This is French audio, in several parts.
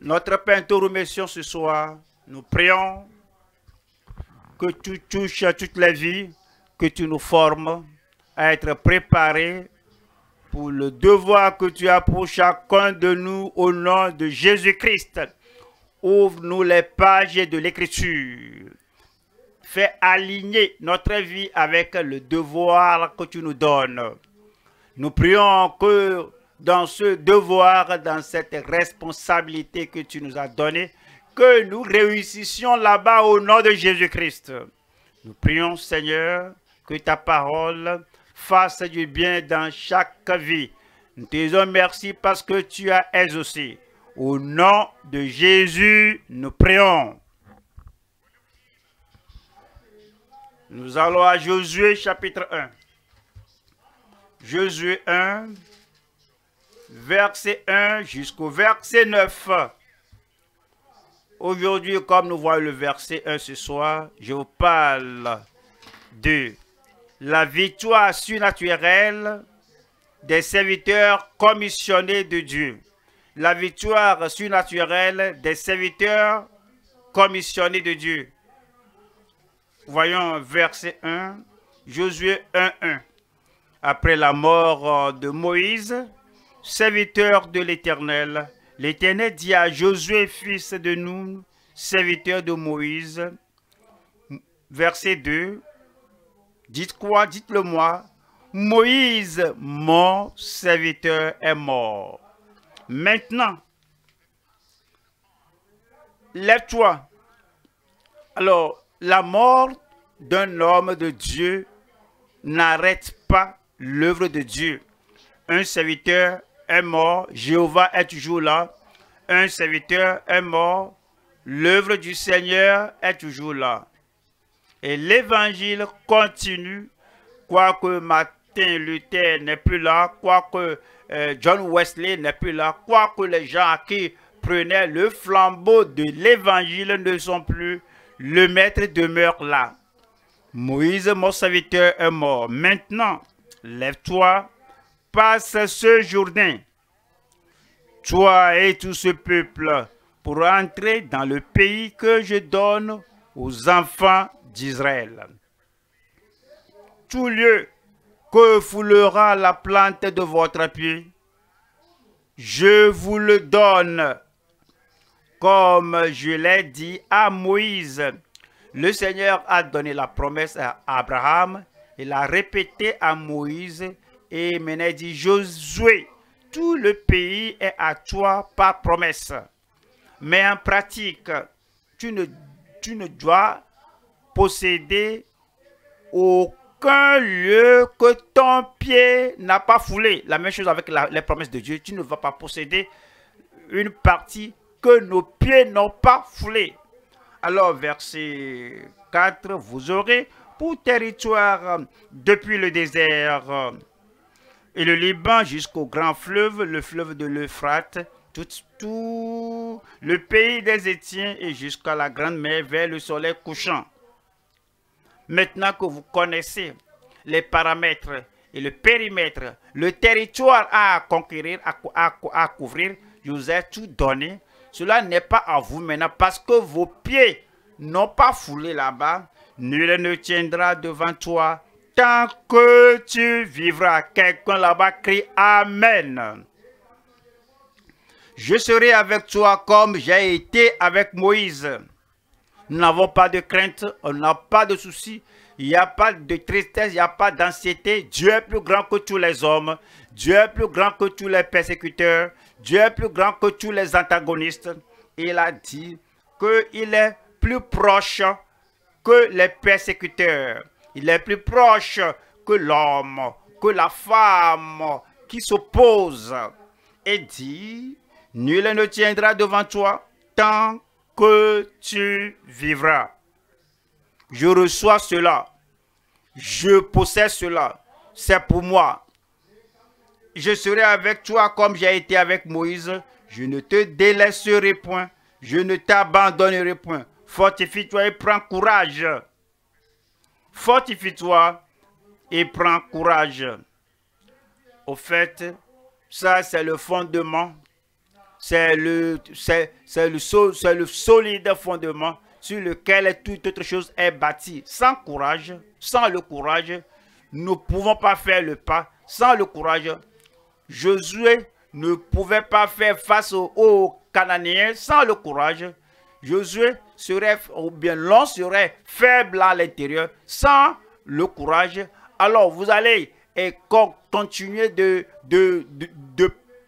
Notre Père, nous remercions ce soir. Nous prions que tu touches à toutes les vies, que tu nous formes à être préparés pour le devoir que tu as pour chacun de nous au nom de Jésus-Christ. Ouvre-nous les pages de l'Écriture. Fais aligner notre vie avec le devoir que tu nous donnes. Nous prions que dans ce devoir, dans cette responsabilité que tu nous as donnée, que nous réussissions là-bas au nom de Jésus-Christ. Nous prions, Seigneur, que ta parole fasse du bien dans chaque vie. Nous te disons merci parce que tu as exaucé. Au nom de Jésus, nous prions. Nous allons à Josué chapitre 1. Josué 1, verset 1 jusqu'au verset 9. Aujourd'hui, comme nous voyons le verset 1 ce soir, je vous parle de la victoire surnaturelle des serviteurs commissionnés de Dieu. La victoire surnaturelle des serviteurs commissionnés de Dieu. Voyons verset 1, Josué 1:1. Après la mort de Moïse, serviteur de l'Éternel, l'Éternel dit à Josué, fils de Nun, serviteur de Moïse, verset 2, dites quoi? Dites-le-moi. Moïse, mon serviteur, est mort. Maintenant, lève-toi. Alors, la mort d'un homme de Dieu n'arrête pas l'œuvre de Dieu. Un serviteur est mort, Jéhovah est toujours là. Un serviteur est mort, l'œuvre du Seigneur est toujours là. Et l'évangile continue, quoique Martin Luther n'est plus là, quoique John Wesley n'est plus là, quoique les gens à qui prenaient le flambeau de l'évangile ne sont plus, le maître demeure là. Moïse, mon serviteur, est mort. Maintenant, lève-toi, passe ce Jourdain, toi et tout ce peuple, pour entrer dans le pays que je donne aux enfants d'Israël. Tout lieu que foulera la plante de votre pied, je vous le donne, comme je l'ai dit à Moïse. Le Seigneur a donné la promesse à Abraham, il a répété à Moïse, et maintenant il dit, Josué, tout le pays est à toi par promesse. Mais en pratique, tu ne dois posséder aucun lieu que ton pied n'a pas foulé. La même chose avec les promesses de Dieu. Tu ne vas pas posséder une partie que nos pieds n'ont pas foulé. Alors, verset 4, vous aurez pour territoire depuis le désert et le Liban jusqu'au grand fleuve, le fleuve de l'Euphrate, tout le pays des Hétiens et jusqu'à la grande mer vers le soleil couchant. Maintenant que vous connaissez les paramètres et le périmètre, le territoire à conquérir, à couvrir, je vous ai tout donné. Cela n'est pas à vous maintenant parce que vos pieds n'ont pas foulé là-bas. Nul ne tiendra devant toi tant que tu vivras. Quelqu'un là-bas crie Amen. Je serai avec toi comme j'ai été avec Moïse. Nous n'avons pas de crainte, on n'a pas de soucis, il n'y a pas de tristesse, il n'y a pas d'anxiété. Dieu est plus grand que tous les hommes, Dieu est plus grand que tous les persécuteurs, Dieu est plus grand que tous les antagonistes. Il a dit qu'il est plus proche que les persécuteurs, il est plus proche que l'homme, que la femme qui s'oppose. Et dit, nul ne tiendra devant toi tant que tu vivras. Je reçois cela. Je possède cela. C'est pour moi. Je serai avec toi comme j'ai été avec Moïse. Je ne te délaisserai point. Je ne t'abandonnerai point. Fortifie-toi et prends courage. Fortifie-toi et prends courage. Au fait, ça c'est le fondement. c'est le solide fondement sur lequel toute autre chose est bâtie. Sans courage, sans le courage, nous ne pouvons pas faire le pas. Sans le courage, Josué ne pouvait pas faire face aux Cananéens. Sans le courage, Josué serait, ou bien l'on serait faible à l'intérieur. Sans le courage, alors vous allez continuer de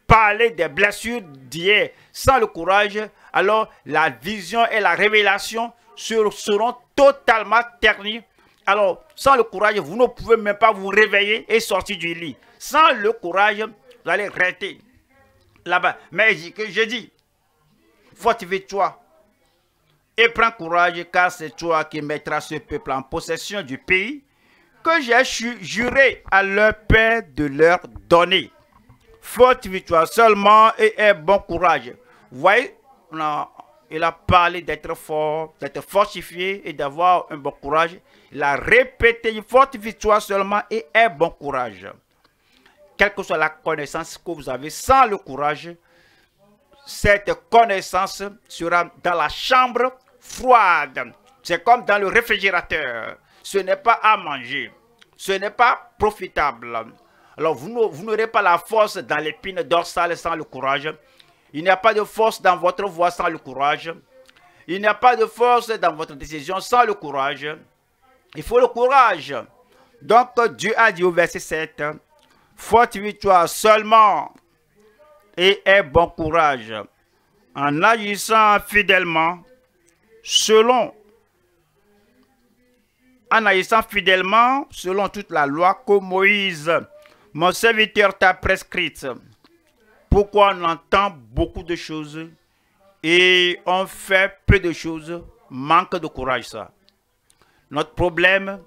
parler des blessures d'hier. Sans le courage, alors la vision et la révélation seront totalement ternies. Alors, sans le courage, vous ne pouvez même pas vous réveiller et sortir du lit. Sans le courage, vous allez rester là-bas. Mais je dis, fortifie-toi et prends courage, car c'est toi qui mettras ce peuple en possession du pays que j'ai juré à leur père de leur donner. Fortifie-toi seulement et aie bon courage. Vous voyez, il a parlé d'être fort, d'être fortifié et d'avoir un bon courage. Il a répété, fortifie-toi seulement et aie bon courage. Quelle que soit la connaissance que vous avez, sans le courage, cette connaissance sera dans la chambre froide. C'est comme dans le réfrigérateur. Ce n'est pas à manger. Ce n'est pas profitable. Alors vous n'aurez pas la force dans l'épine dorsale sans le courage. Il n'y a pas de force dans votre voix sans le courage. Il n'y a pas de force dans votre décision sans le courage. Il faut le courage. Donc Dieu a dit au verset 7, « Fortifie-toi seulement et aie bon courage en agissant fidèlement selon toute la loi que Moïse, mon serviteur, t'a prescrite. » Pourquoi on entend beaucoup de choses et on fait peu de choses? Manque de courage, ça. Notre problème,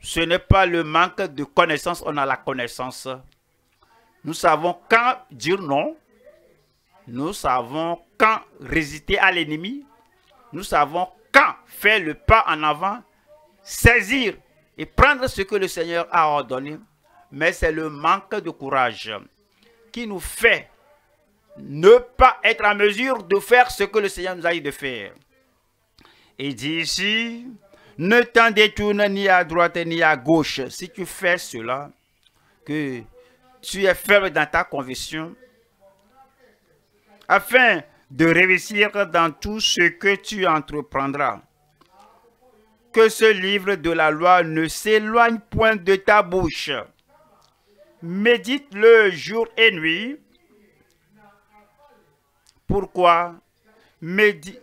ce n'est pas le manque de connaissance, on a la connaissance. Nous savons quand dire non. Nous savons quand résister à l'ennemi. Nous savons quand faire le pas en avant, saisir et prendre ce que le Seigneur a ordonné. Mais c'est le manque de courage qui nous fait ne pas être en mesure de faire ce que le Seigneur nous a dit de faire. Il dit ici, ne t'en détourne ni à droite ni à gauche. Si tu fais cela, que tu es faible dans ta conviction, afin de réussir dans tout ce que tu entreprendras. Que ce livre de la loi ne s'éloigne point de ta bouche. Médite-le jour et nuit. Pourquoi? Méditer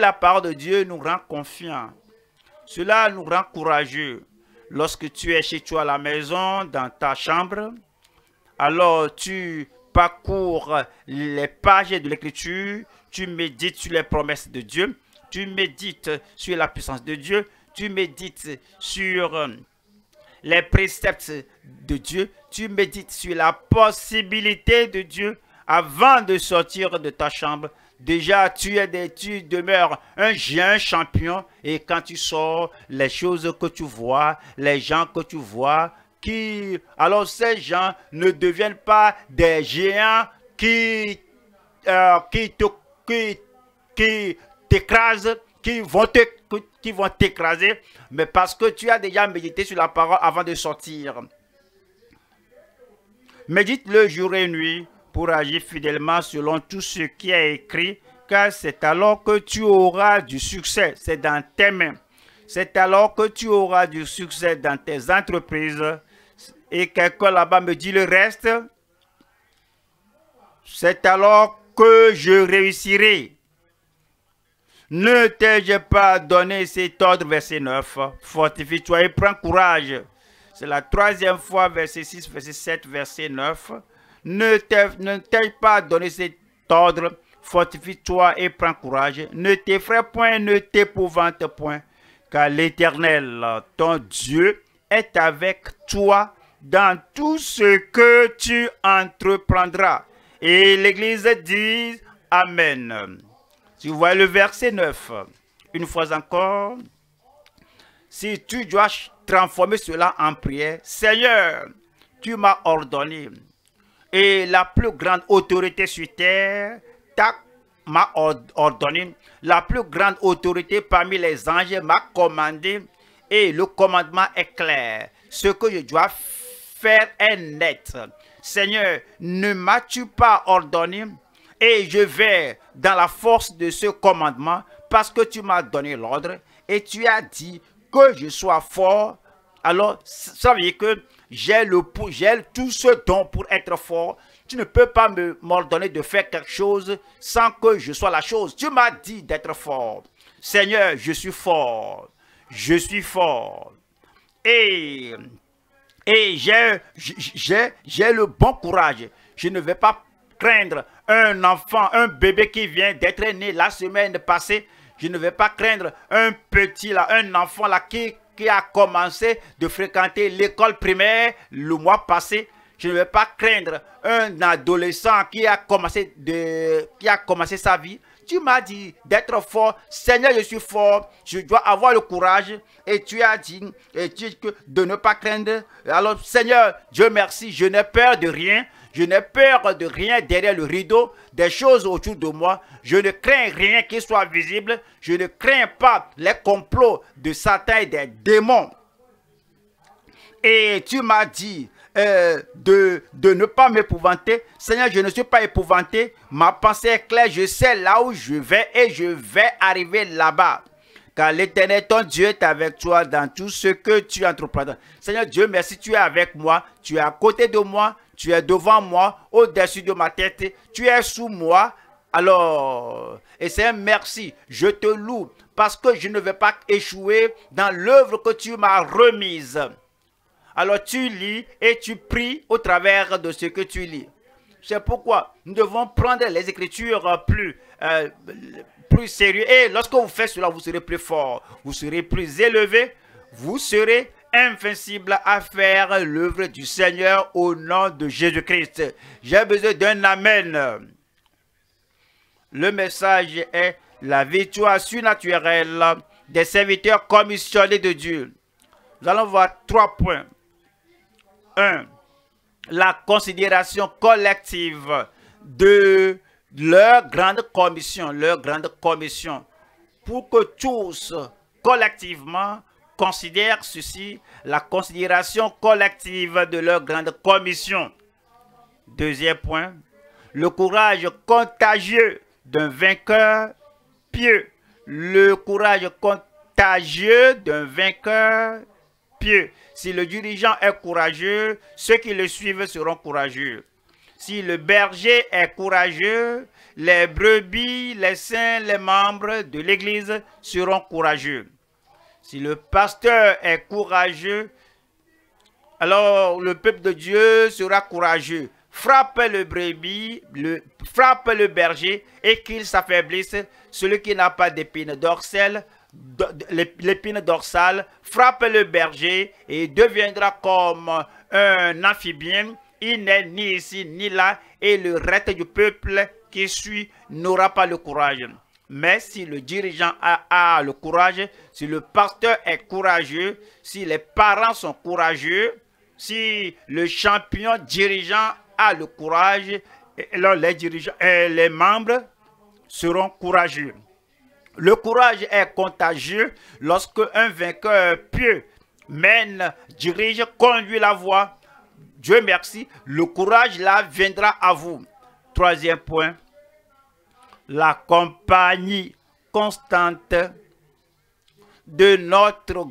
la parole de Dieu nous rend confiants. Cela nous rend courageux. Lorsque tu es chez toi à la maison, dans ta chambre, alors tu parcours les pages de l'Écriture, tu médites sur les promesses de Dieu, tu médites sur la puissance de Dieu, tu médites sur les préceptes de Dieu, tu médites sur la possibilité de Dieu avant de sortir de ta chambre. Déjà, tu demeures un géant champion et quand tu sors, les choses que tu vois, les gens que tu vois, alors ces gens ne deviennent pas des géants qui t'écrasent, qui vont t'écraser, mais parce que tu as déjà médité sur la parole avant de sortir. Médite-le jour et nuit pour agir fidèlement selon tout ce qui est écrit, car c'est alors que tu auras du succès, c'est dans tes mains. C'est alors que tu auras du succès dans tes entreprises. Et quelqu'un là-bas me dit le reste. C'est alors que je réussirai. Ne t'ai-je pas donné cet ordre, verset 9. Fortifie-toi et prends courage. C'est la troisième fois, verset 6, verset 7, verset 9. Ne t'ai-je pas donné cet ordre, fortifie-toi et prends courage. Ne t'effraie point, ne t'épouvante point, car l'Éternel, ton Dieu, est avec toi dans tout ce que tu entreprendras. Et l'Église dit Amen. Si vous voyez le verset 9, une fois encore, si tu dois transformer cela en prière, Seigneur, tu m'as ordonné et la plus grande autorité sur terre, tac, m'a ordonné, la plus grande autorité parmi les anges m'a commandé, et le commandement est clair. Ce que je dois faire est net. Seigneur, ne m'as-tu pas ordonné? Et je vais dans la force de ce commandement parce que tu m'as donné l'ordre et tu as dit que je sois fort. Alors, ça veut dire que j'ai tout ce don pour être fort. Tu ne peux pas m'ordonner de faire quelque chose sans que je sois la chose. Tu m'as dit d'être fort. Seigneur, je suis fort. Je suis fort. Et j'ai le bon courage. Je ne vais pas craindre un enfant, un bébé qui vient d'être né la semaine passée. Je ne vais pas craindre un petit, là, un enfant là, qui a commencé de fréquenter l'école primaire le mois passé. Je ne vais pas craindre un adolescent qui a commencé sa vie. Tu m'as dit d'être fort. Seigneur, je suis fort. Je dois avoir le courage. Et tu as dit de ne pas craindre. Alors, Seigneur, Dieu merci, je n'ai peur de rien. Je n'ai peur de rien derrière le rideau, des choses autour de moi. Je ne crains rien qui soit visible. Je ne crains pas les complots de Satan et des démons. Et tu m'as dit de ne pas m'épouvanter. Seigneur, je ne suis pas épouvanté. Ma pensée est claire. Je sais là où je vais et je vais arriver là-bas. Car l'Éternel, ton Dieu, est avec toi dans tout ce que tu entreprends. Seigneur Dieu, merci, tu es avec moi. Tu es à côté de moi. Tu es devant moi, au-dessus de ma tête. Tu es sous moi. Alors, et c'est un merci. Je te loue parce que je ne vais pas échouer dans l'œuvre que tu m'as remise. Alors tu lis et tu pries au travers de ce que tu lis. C'est pourquoi nous devons prendre les Écritures plus sérieux. Et lorsque vous faites cela, vous serez plus fort, vous serez plus élevé, vous serez invincible à faire l'œuvre du Seigneur au nom de Jésus-Christ. J'ai besoin d'un amen. Le message est la victoire surnaturelle des serviteurs commissionnés de Dieu. Nous allons voir 3 points. 1. La considération collective de leur grande commission. Leur grande commission. Pour que tous, collectivement, considèrent ceci, la considération collective de leur grande commission. 2e point. Le courage contagieux d'un vainqueur pieux. Le courage contagieux d'un vainqueur pieux. Si le dirigeant est courageux, ceux qui le suivent seront courageux. Si le berger est courageux, les brebis, les saints, les membres de l'Église seront courageux. Si le pasteur est courageux, alors le peuple de Dieu sera courageux. Frappe le berger et qu'il s'affaiblisse. Celui qui n'a pas d'épine dorsale, frappe le berger et deviendra comme un amphibien. Il n'est ni ici ni là et le reste du peuple qui suit n'aura pas le courage. Mais si le dirigeant a le courage, si le pasteur est courageux, si les parents sont courageux, si le champion dirigeant a le courage, alors les membres seront courageux. Le courage est contagieux lorsque un vainqueur pieux mène, dirige, conduit la voie. Dieu merci, le courage là viendra à vous. 3e point. La compagnie constante de notre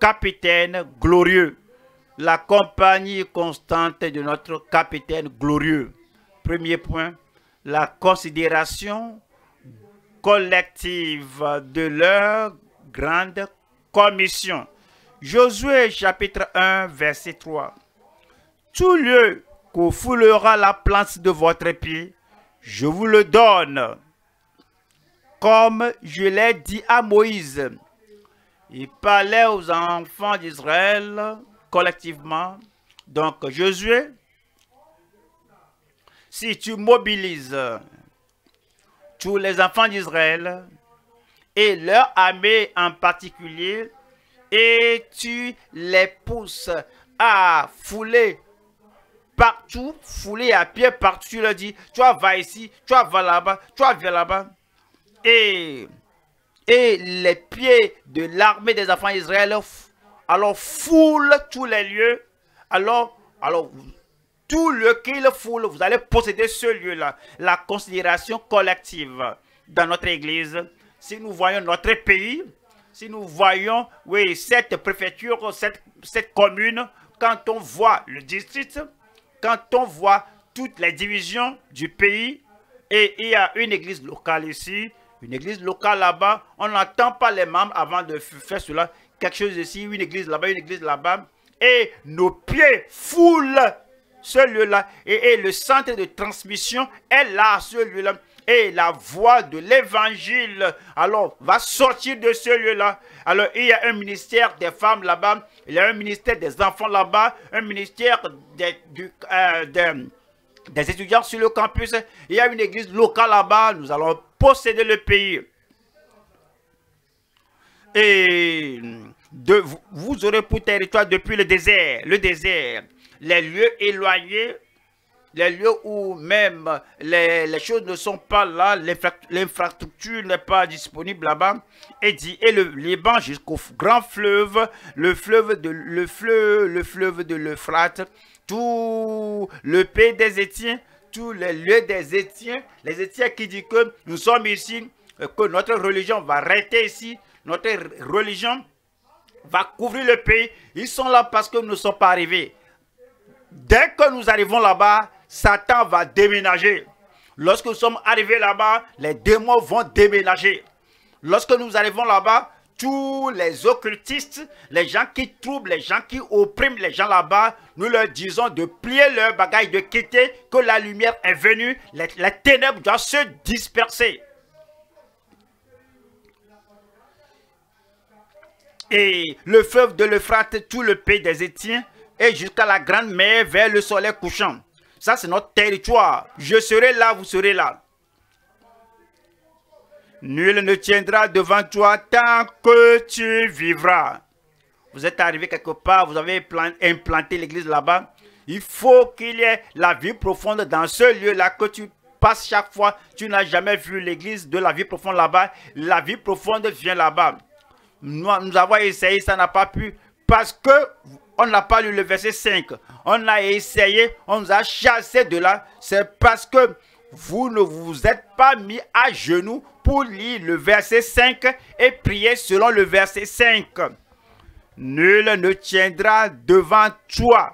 capitaine glorieux. La compagnie constante de notre capitaine glorieux. 1er point. La considération collective de leur grande commission. Josué chapitre 1 verset 3. Tout lieu qu'au foulera la plante de votre pied, je vous le donne. Comme je l'ai dit à Moïse, il parlait aux enfants d'Israël collectivement. Donc, Josué, si tu mobilises tous les enfants d'Israël et leur armée en particulier, et tu les pousses à fouler partout, foulé à pied, partout, tu leur dis, toi va ici, toi va là-bas, toi viens là-bas. Et les pieds de l'armée des enfants d'Israël, alors foulent tous les lieux, alors tout lieu qu'ils foulent, vous allez posséder ce lieu-là. La considération collective dans notre église, si nous voyons notre pays, si nous voyons oui, cette préfecture, cette commune, quand on voit le district, quand on voit toutes les divisions du pays, et il y a une église locale ici, une église locale là-bas, on n'entend pas les membres avant de faire cela, quelque chose ici, une église là-bas, une église là-bas, et nos pieds foulent ce lieu-là, et le centre de transmission est là, ce lieu-là, et la voix de l'évangile, alors, va sortir de ce lieu-là. Alors, il y a un ministère des femmes là-bas, il y a un ministère des enfants là-bas, un ministère des étudiants sur le campus, il y a une église locale là-bas, nous allons posséder le pays. Et vous aurez pour territoire depuis le désert, les lieux éloignés, les lieux où même les choses ne sont pas là, l'infrastructure n'est pas disponible là-bas. Et le Liban jusqu'au grand fleuve, le fleuve de l'Euphrate, tout le pays des Hétiens, tous les lieux des Hétiens, les Hétiens qui disent que nous sommes ici, que notre religion va rester ici, notre religion va couvrir le pays. Ils sont là parce que nous ne sommes pas arrivés. Dès que nous arrivons là-bas, Satan va déménager. Lorsque nous sommes arrivés là-bas, les démons vont déménager. Lorsque nous arrivons là-bas, tous les occultistes, les gens qui troublent, les gens qui oppriment les gens là-bas, nous leur disons de plier leur bagage, de quitter, que la lumière est venue, les ténèbres doivent se disperser. Et le fleuve de l'Euphrate, tout le pays des Hétiens, et jusqu'à la grande mer vers le soleil couchant. Ça, c'est notre territoire. Je serai là, vous serez là. Nul ne tiendra devant toi tant que tu vivras. Vous êtes arrivé quelque part, vous avez implanté l'église là-bas. Il faut qu'il y ait la vie profonde dans ce lieu-là que tu passes chaque fois. Tu n'as jamais vu l'église de la vie profonde là-bas. La vie profonde vient là-bas. Nous avons essayé, ça n'a pas pu. Parce que on n'a pas lu le verset 5. On a essayé, on nous a chassé de là. C'est parce que vous ne vous êtes pas mis à genoux pour lire le verset 5 et prier selon le verset 5. Nul ne tiendra devant toi.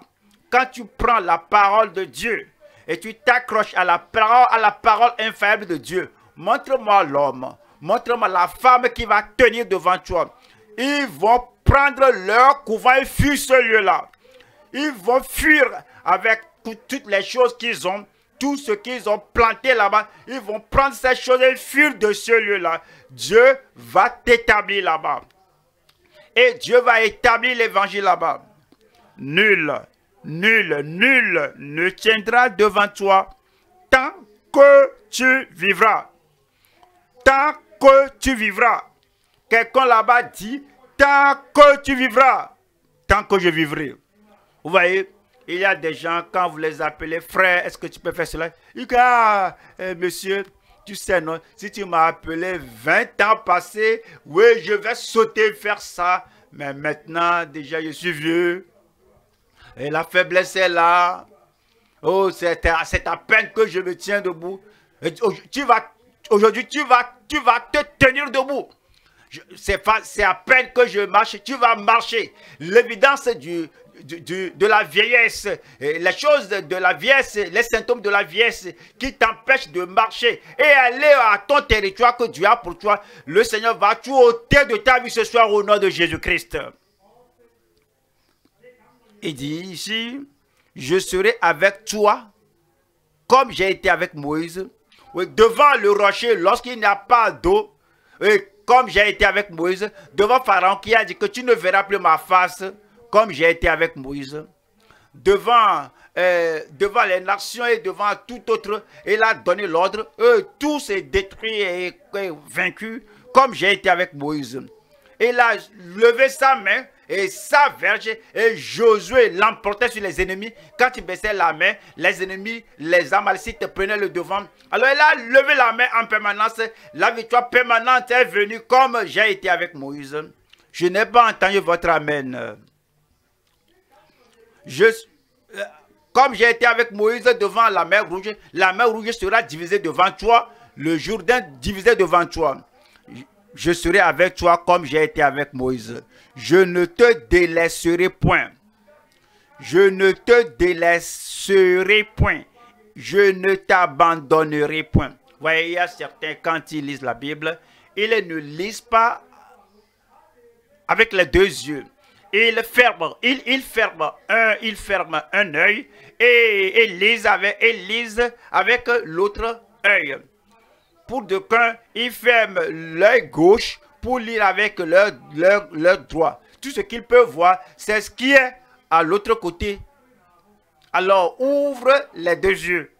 Quand tu prends la parole de Dieu et tu t'accroches à la parole infaillible de Dieu, montre-moi l'homme, montre-moi la femme qui va tenir devant toi. Ils vont prendre leur couvent et fuir ce lieu-là. Ils vont fuir avec toutes les choses qu'ils ont, tout ce qu'ils ont planté là-bas. Ils vont prendre ces choses et fuir de ce lieu-là. Dieu va t'établir là-bas. Et Dieu va établir l'évangile là-bas. Nul ne tiendra devant toi tant que tu vivras. Tant que tu vivras. Quelqu'un là-bas dit, tant que tu vivras, tant que je vivrai. Vous voyez, il y a des gens, quand vous les appelez, frère, est-ce que tu peux faire cela? Ils disent, ah, monsieur, tu sais, non, si tu m'as appelé 20 ans passés, oui, je vais sauter faire ça. Mais maintenant, déjà, je suis vieux. Et la faiblesse est là. Oh, c'est à peine que je me tiens debout. Et aujourd'hui, tu vas te tenir debout. C'est à peine que je marche, tu vas marcher. L'évidence de la vieillesse, les choses de la vieillesse, les symptômes de la vieillesse qui t'empêchent de marcher et aller à ton territoire que Dieu a pour toi. Le Seigneur va tout ôter de ta vie ce soir au nom de Jésus-Christ. Il dit ici, je serai avec toi comme j'ai été avec Moïse. Oui, devant le rocher, lorsqu'il n'y a pas d'eau, comme j'ai été avec Moïse, devant Pharaon qui a dit que tu ne verras plus ma face, comme j'ai été avec Moïse, devant les nations et devant tout autre, il a donné l'ordre, tout s'est détruit et vaincu, comme j'ai été avec Moïse. Il a levé sa main et sa verge, et Josué l'emportait sur les ennemis. Quand il baissait la main, les ennemis, les Amalcites prenaient le devant. Alors il a levé la main en permanence. La victoire permanente est venue comme j'ai été avec Moïse. Je n'ai pas entendu votre amen. Comme j'ai été avec Moïse devant la mer rouge sera divisée devant toi, le Jourdain divisé devant toi. Je serai avec toi comme j'ai été avec Moïse. Je ne te délaisserai point. Je ne te délaisserai point. Je ne t'abandonnerai point. Vous voyez, il y a certains, quand ils lisent la Bible, ils ne lisent pas avec les deux yeux. Ils ferment un œil et lisent avec l'autre œil. Pour de qu'un, ils ferment l'œil gauche pour lire avec leur droit. Tout ce qu'ils peuvent voir, c'est ce qui est à l'autre côté. Alors, ouvre les deux yeux.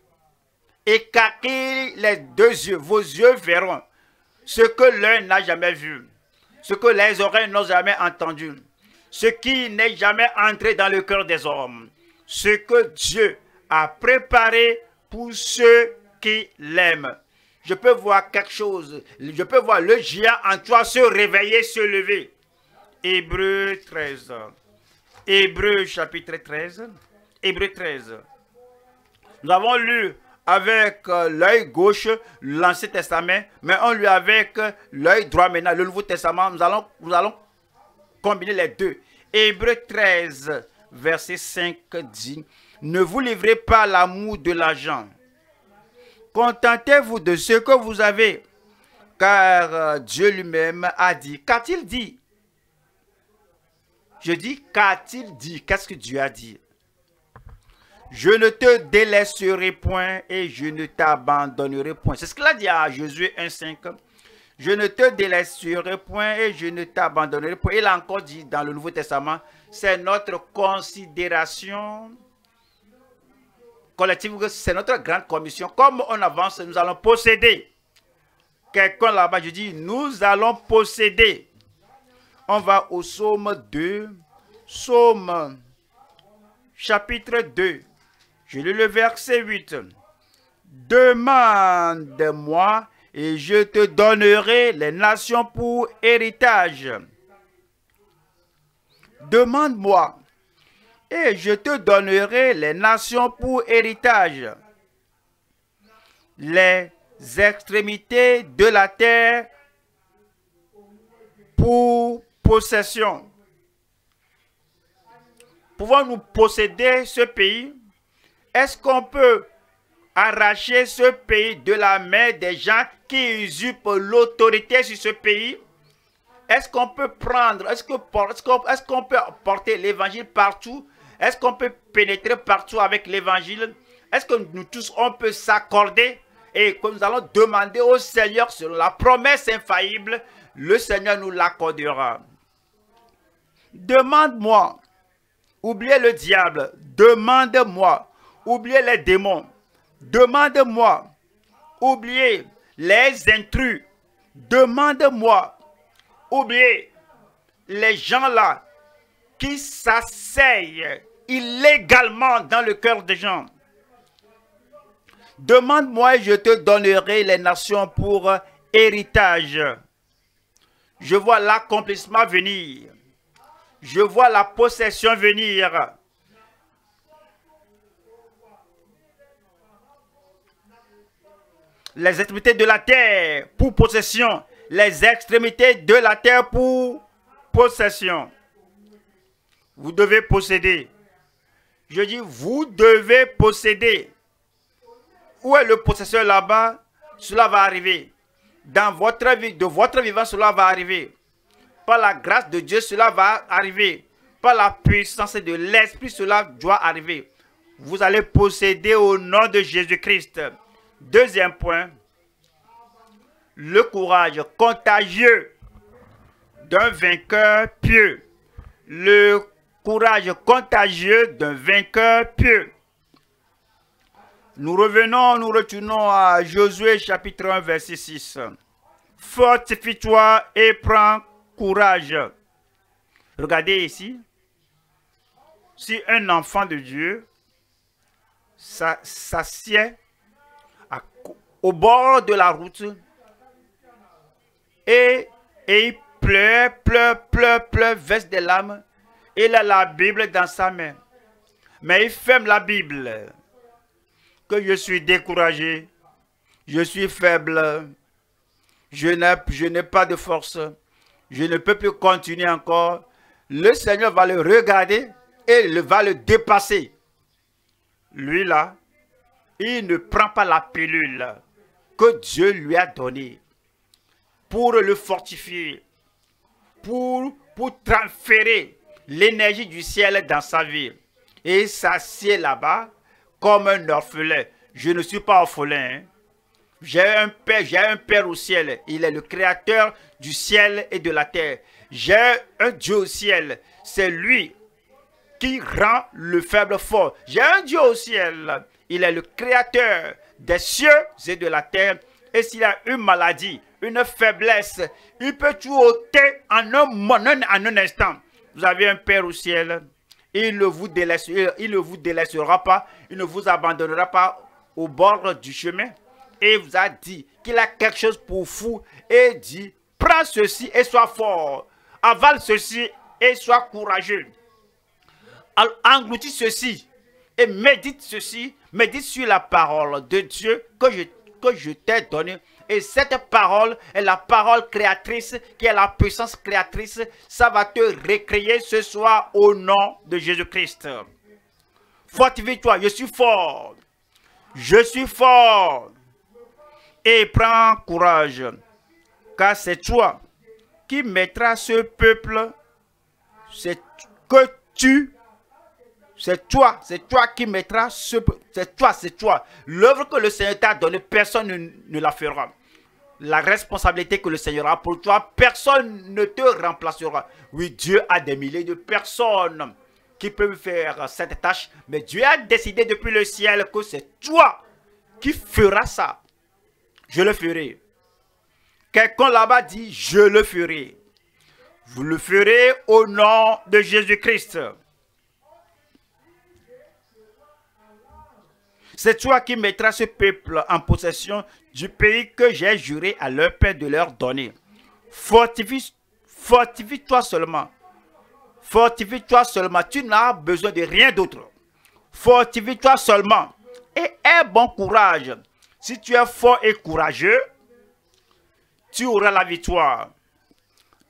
Écarquillez les deux yeux. Vos yeux verront ce que l'œil n'a jamais vu, ce que les oreilles n'ont jamais entendu, ce qui n'est jamais entré dans le cœur des hommes, ce que Dieu a préparé pour ceux qui l'aiment. Je peux voir quelque chose. Je peux voir le géant en toi se réveiller, se lever. Hébreux 13. Hébreux chapitre 13. Hébreux 13. Nous avons lu avec l'œil gauche l'Ancien Testament, mais on lit avec l'œil droit maintenant le Nouveau Testament. Nous allons combiner les deux. Hébreux 13, verset 5 dit, « Ne vous livrez pas l'amour de l'argent. » Contentez-vous de ce que vous avez, car Dieu lui-même a dit. Qu'a-t-il dit? Je dis, qu'a-t-il dit? Qu'est-ce que Dieu a dit? Je ne te délaisserai point et je ne t'abandonnerai point. C'est ce qu'il a dit à Josué 1,5. Je ne te délaisserai point et je ne t'abandonnerai point. Il a encore dit dans le Nouveau Testament, c'est notre considération collective, c'est notre grande commission. Comme on avance, nous allons posséder. Quelqu'un là-bas, je dis, nous allons posséder. On va au psaume 2, psaume chapitre 2. Je lis le verset 8. Demande-moi et je te donnerai les nations pour héritage. Demande-moi. Et je te donnerai les nations pour héritage. Les extrémités de la terre pour possession. Pouvons-nous posséder ce pays? Est-ce qu'on peut arracher ce pays de la main des gens qui usurpent l'autorité sur ce pays? Est-ce qu'on peut prendre, est-ce qu'on peut porter l'évangile partout? Est-ce qu'on peut pénétrer partout avec l'évangile? Est-ce que nous tous, on peut s'accorder? Et que nous allons demander au Seigneur, selon la promesse infaillible, le Seigneur nous l'accordera. Demande-moi. Oubliez le diable. Demande-moi. Oubliez les démons. Demande-moi. Oubliez les intrus. Demande-moi. Oubliez les gens là qui s'asseyent illégalement dans le cœur des gens. Demande-moi et je te donnerai les nations pour héritage. Je vois l'accomplissement venir. Je vois la possession venir. Les extrémités de la terre pour possession. Les extrémités de la terre pour possession. Vous devez posséder. Je dis, vous devez posséder. Où est le possesseur là-bas? Cela va arriver. Dans votre vie, de votre vivant, cela va arriver. Par la grâce de Dieu, cela va arriver. Par la puissance de l'Esprit, cela doit arriver. Vous allez posséder au nom de Jésus-Christ. Deuxième point, le courage contagieux d'un vainqueur pieux. Le courage contagieux d'un vainqueur pieux. Nous retournons à Josué chapitre 1, verset 6. Fortifie-toi et prends courage. Regardez ici. Si un enfant de Dieu s'assied au bord de la route et il pleure, verse des larmes, il a la Bible dans sa main. Mais il ferme la Bible. Que je suis découragé, je suis faible, je n'ai pas de force, je ne peux plus continuer encore. Le Seigneur va le regarder et va le dépasser. Lui là, il ne prend pas la pilule que Dieu lui a donnée pour le fortifier, pour transférer l'énergie du ciel dans sa vie. Et il s'assied là-bas comme un orphelin. Je ne suis pas orphelin. Hein? J'ai un père au ciel. Il est le créateur du ciel et de la terre. J'ai un Dieu au ciel. C'est lui qui rend le faible fort. J'ai un Dieu au ciel. Il est le créateur des cieux et de la terre. Et s'il a une maladie, une faiblesse, il peut tout ôter en un instant. Vous avez un père au ciel. Il ne vous délaissera pas, il ne vous abandonnera pas au bord du chemin. Et il vous a dit qu'il a quelque chose pour vous. Et dit, prends ceci et sois fort. Avale ceci et sois courageux. Engloutis ceci et médite ceci. Médite sur la parole de Dieu que je t'ai donnée. Et cette parole est la parole créatrice, qui est la puissance créatrice. Ça va te recréer ce soir au nom de Jésus-Christ. Fortifie-toi, je suis fort. Je suis fort. Et prends courage, car c'est toi qui mettras ce peuple. C'est toi qui mettras ce peuple. C'est toi. L'œuvre que le Seigneur t'a donnée, personne ne la fera. La responsabilité que le Seigneur a pour toi, personne ne te remplacera. Oui, Dieu a des milliers de personnes qui peuvent faire cette tâche, mais Dieu a décidé depuis le ciel que c'est toi qui feras ça. Je le ferai. Quelqu'un là-bas dit, je le ferai. Vous le ferez au nom de Jésus-Christ. C'est toi qui mettras ce peuple en possession du pays que j'ai juré à leur père de leur donner. Fortifie-toi seulement. Fortifie-toi seulement. Tu n'as besoin de rien d'autre. Fortifie-toi seulement. Et aie bon courage. Si tu es fort et courageux, tu auras la victoire.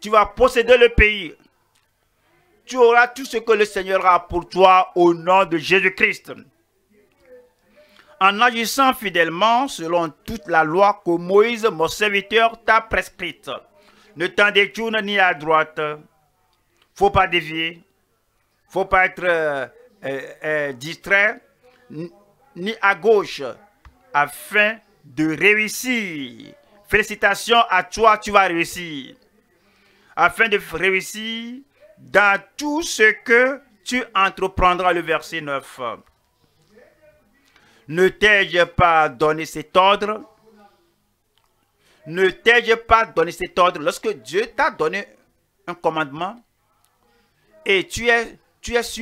Tu vas posséder le pays. Tu auras tout ce que le Seigneur a pour toi au nom de Jésus-Christ. En agissant fidèlement selon toute la loi que Moïse, mon serviteur, t'a prescrite. Ne t'en détourne ni à droite. Faut pas dévier. Faut pas être distrait. Ni à gauche. Afin de réussir. Félicitations à toi, tu vas réussir. Afin de réussir dans tout ce que tu entreprendras. Le verset 9. Ne t'ai-je pas donné cet ordre? Ne t'ai-je pas donné cet ordre? Lorsque Dieu t'a donné un commandement et tu es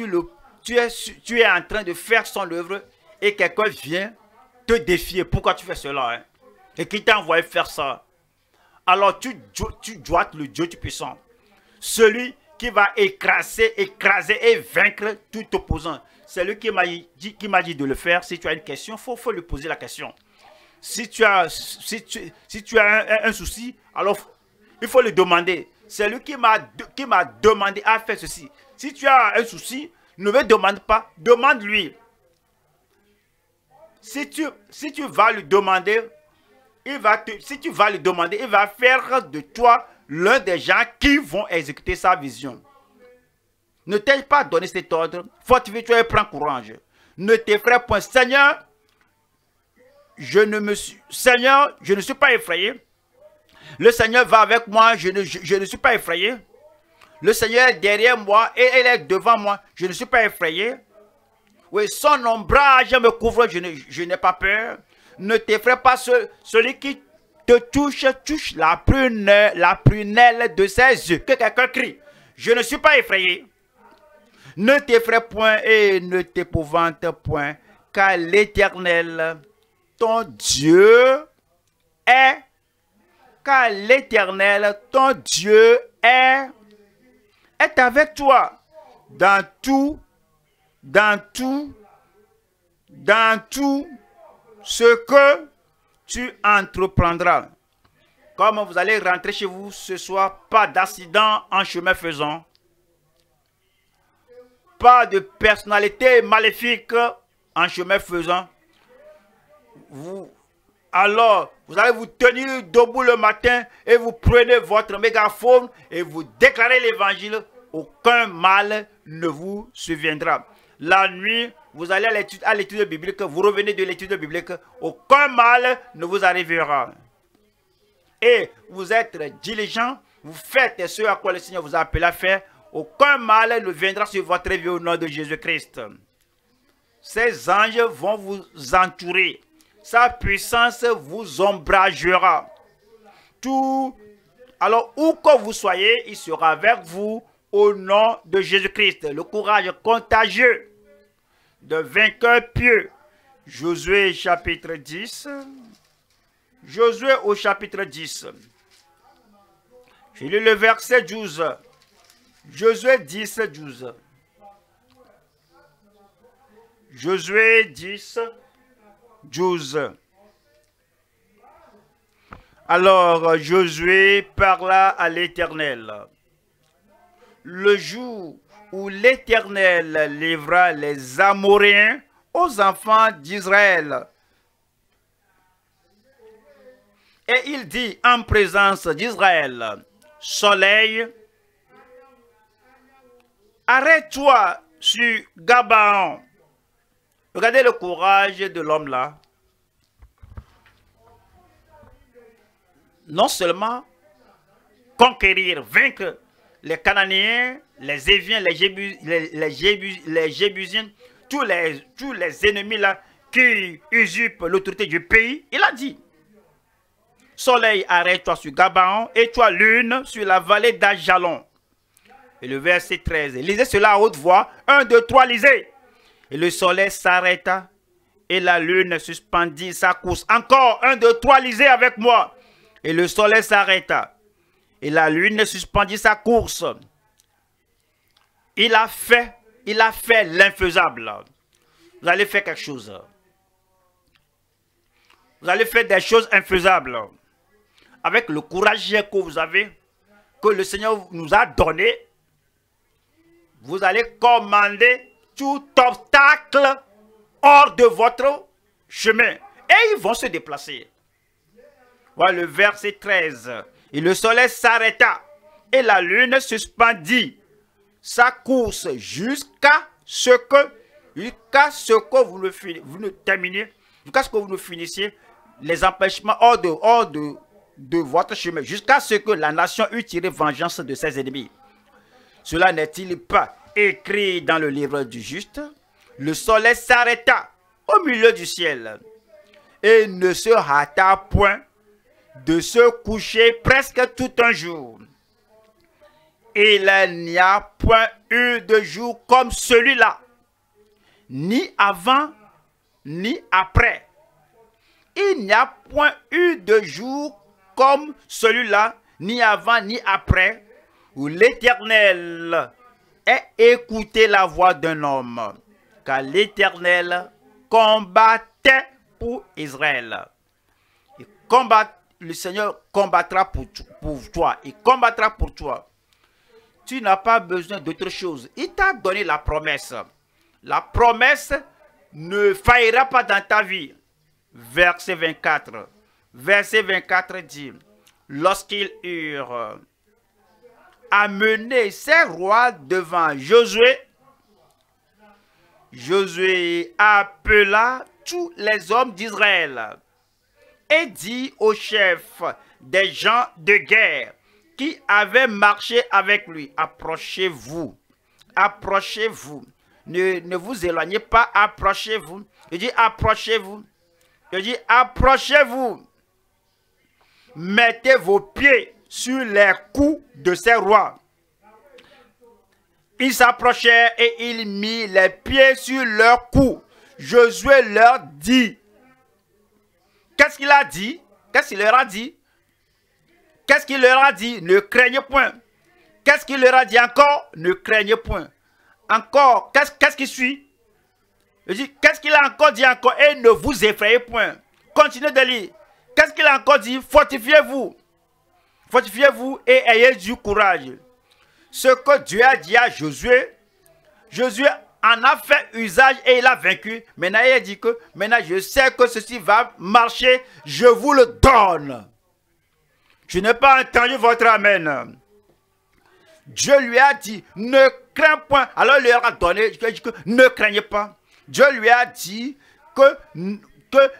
en train de faire son œuvre et quelqu'un vient te défier. Pourquoi tu fais cela? Hein? Et qui t'a envoyé faire ça? Alors tu dois être le Dieu du puissant. Celui qui va écraser et vaincre tout opposant. C'est lui qui m'a dit de le faire. Si tu as une question, faut lui poser la question. Si tu as un souci, alors il faut le demander. C'est lui qui m'a demandé à faire ceci. Si tu as un souci, ne me demande pas, demande-lui. Si tu vas lui demander, il va faire de toi l'un des gens qui vont exécuter sa vision. Ne t'ai-je pas donné cet ordre? Fortifie-toi et prends courage. Ne t'effraie point. Seigneur, je ne suis pas effrayé. Le Seigneur va avec moi, je ne suis pas effrayé. Le Seigneur est derrière moi et il est devant moi. Je ne suis pas effrayé. Oui, son ombrage me couvre, je n'ai pas peur. Ne t'effraie pas, celui qui te touche la prunelle de ses yeux. Que quelqu'un crie. Je ne suis pas effrayé. Ne t'effraie point et ne t'épouvante point, car l'Éternel, ton Dieu, est, car l'Éternel, ton Dieu, est avec toi dans tout ce que tu entreprendras. Comme vous allez rentrer chez vous ce soir, pas d'accident en chemin faisant, pas de personnalité maléfique en chemin faisant. Vous allez vous tenir debout le matin et vous prenez votre mégaphone et vous déclarez l'évangile. Aucun mal ne vous surviendra. La nuit, vous allez à l'étude biblique, vous revenez de l'étude biblique, aucun mal ne vous arrivera. Et vous êtes diligent, vous faites ce à quoi le Seigneur vous a appelé à faire, aucun mal ne viendra sur votre vie au nom de Jésus-Christ. Ces anges vont vous entourer, sa puissance vous ombragera. Alors où que vous soyez, il sera avec vous. Au nom de Jésus-Christ, le courage contagieux d'un vainqueur pieux. Josué chapitre 10. Josué au chapitre 10. Je lis le verset 12. Josué 10, 12. Josué 10, 12. Alors Josué parla à l'Éternel. Le jour où l'Éternel livra les Amoréens aux enfants d'Israël. Et il dit en présence d'Israël, « Soleil, arrête-toi sur Gabaon. » Regardez le courage de l'homme là. Non seulement conquérir, vaincre les Cananéens, les Éviens, les Jébusiens, tous les ennemis là qui usurpent l'autorité du pays, il a dit, « Soleil, arrête-toi sur Gabaon, et toi lune sur la vallée d'Ajalon. » Et le verset 13, lisez cela à haute voix, 1, 2, 3, lisez. Et le soleil s'arrêta, et la lune suspendit sa course. Encore, 1, 2, 3, lisez avec moi. Et le soleil s'arrêta. Et la lune suspendit sa course. Il a fait l'infaisable. Vous allez faire quelque chose. Vous allez faire des choses infaisables. Avec le courage que vous avez, que le Seigneur nous a donné, vous allez commander tout obstacle hors de votre chemin. Et ils vont se déplacer. Voilà le verset 13. Et le soleil s'arrêta, et la lune suspendit sa course jusqu'à ce que vous ne finissiez les empêchements hors de votre chemin, jusqu'à ce que la nation eût tiré vengeance de ses ennemis. Cela n'est-il pas écrit dans le livre du juste? Le soleil s'arrêta au milieu du ciel, et ne se hâta point de se coucher presque tout un jour. Il n'y a point eu de jour comme celui-là, ni avant, ni après. Il n'y a point eu de jour comme celui-là, ni avant, ni après, où l'Éternel ait écouté la voix d'un homme, car l'Éternel combattait pour Israël. Il combattait. Le Seigneur combattra pour toi. Il combattra pour toi. Tu n'as pas besoin d'autre chose. Il t'a donné la promesse. La promesse ne faillira pas dans ta vie. Verset 24. Verset 24 dit, « Lorsqu'ils eurent amené ces rois devant Josué, Josué appela tous les hommes d'Israël. » Et dit au chef des gens de guerre qui avaient marché avec lui, « Approchez-vous, approchez-vous, ne vous éloignez pas, approchez-vous. » Il dit, « Approchez-vous, il dit, approchez-vous, mettez vos pieds sur les coups de ces rois, Ils s'approchèrent et il mit les pieds sur leur cou. Josué leur dit. Qu'est-ce qu'il a dit? Qu'est-ce qu'il leur a dit? Qu'est-ce qu'il leur a dit? Ne craignez point. Qu'est-ce qu'il leur a dit encore? Ne craignez point. Encore, qu'est-ce qui suit? Qu'est-ce qu'il a encore dit encore? Et ne vous effrayez point. Continuez de lire. Qu'est-ce qu'il a encore dit? Fortifiez-vous. Fortifiez-vous et ayez du courage. Ce que Dieu a dit à Josué, Josué en a fait usage et il a vaincu. Maintenant, il a dit que maintenant, je sais que ceci va marcher. Je vous le donne. Je n'ai pas entendu votre amen. Dieu lui a dit, ne crains point. Alors, il leur a donné, ne craignez pas. Dieu lui a dit que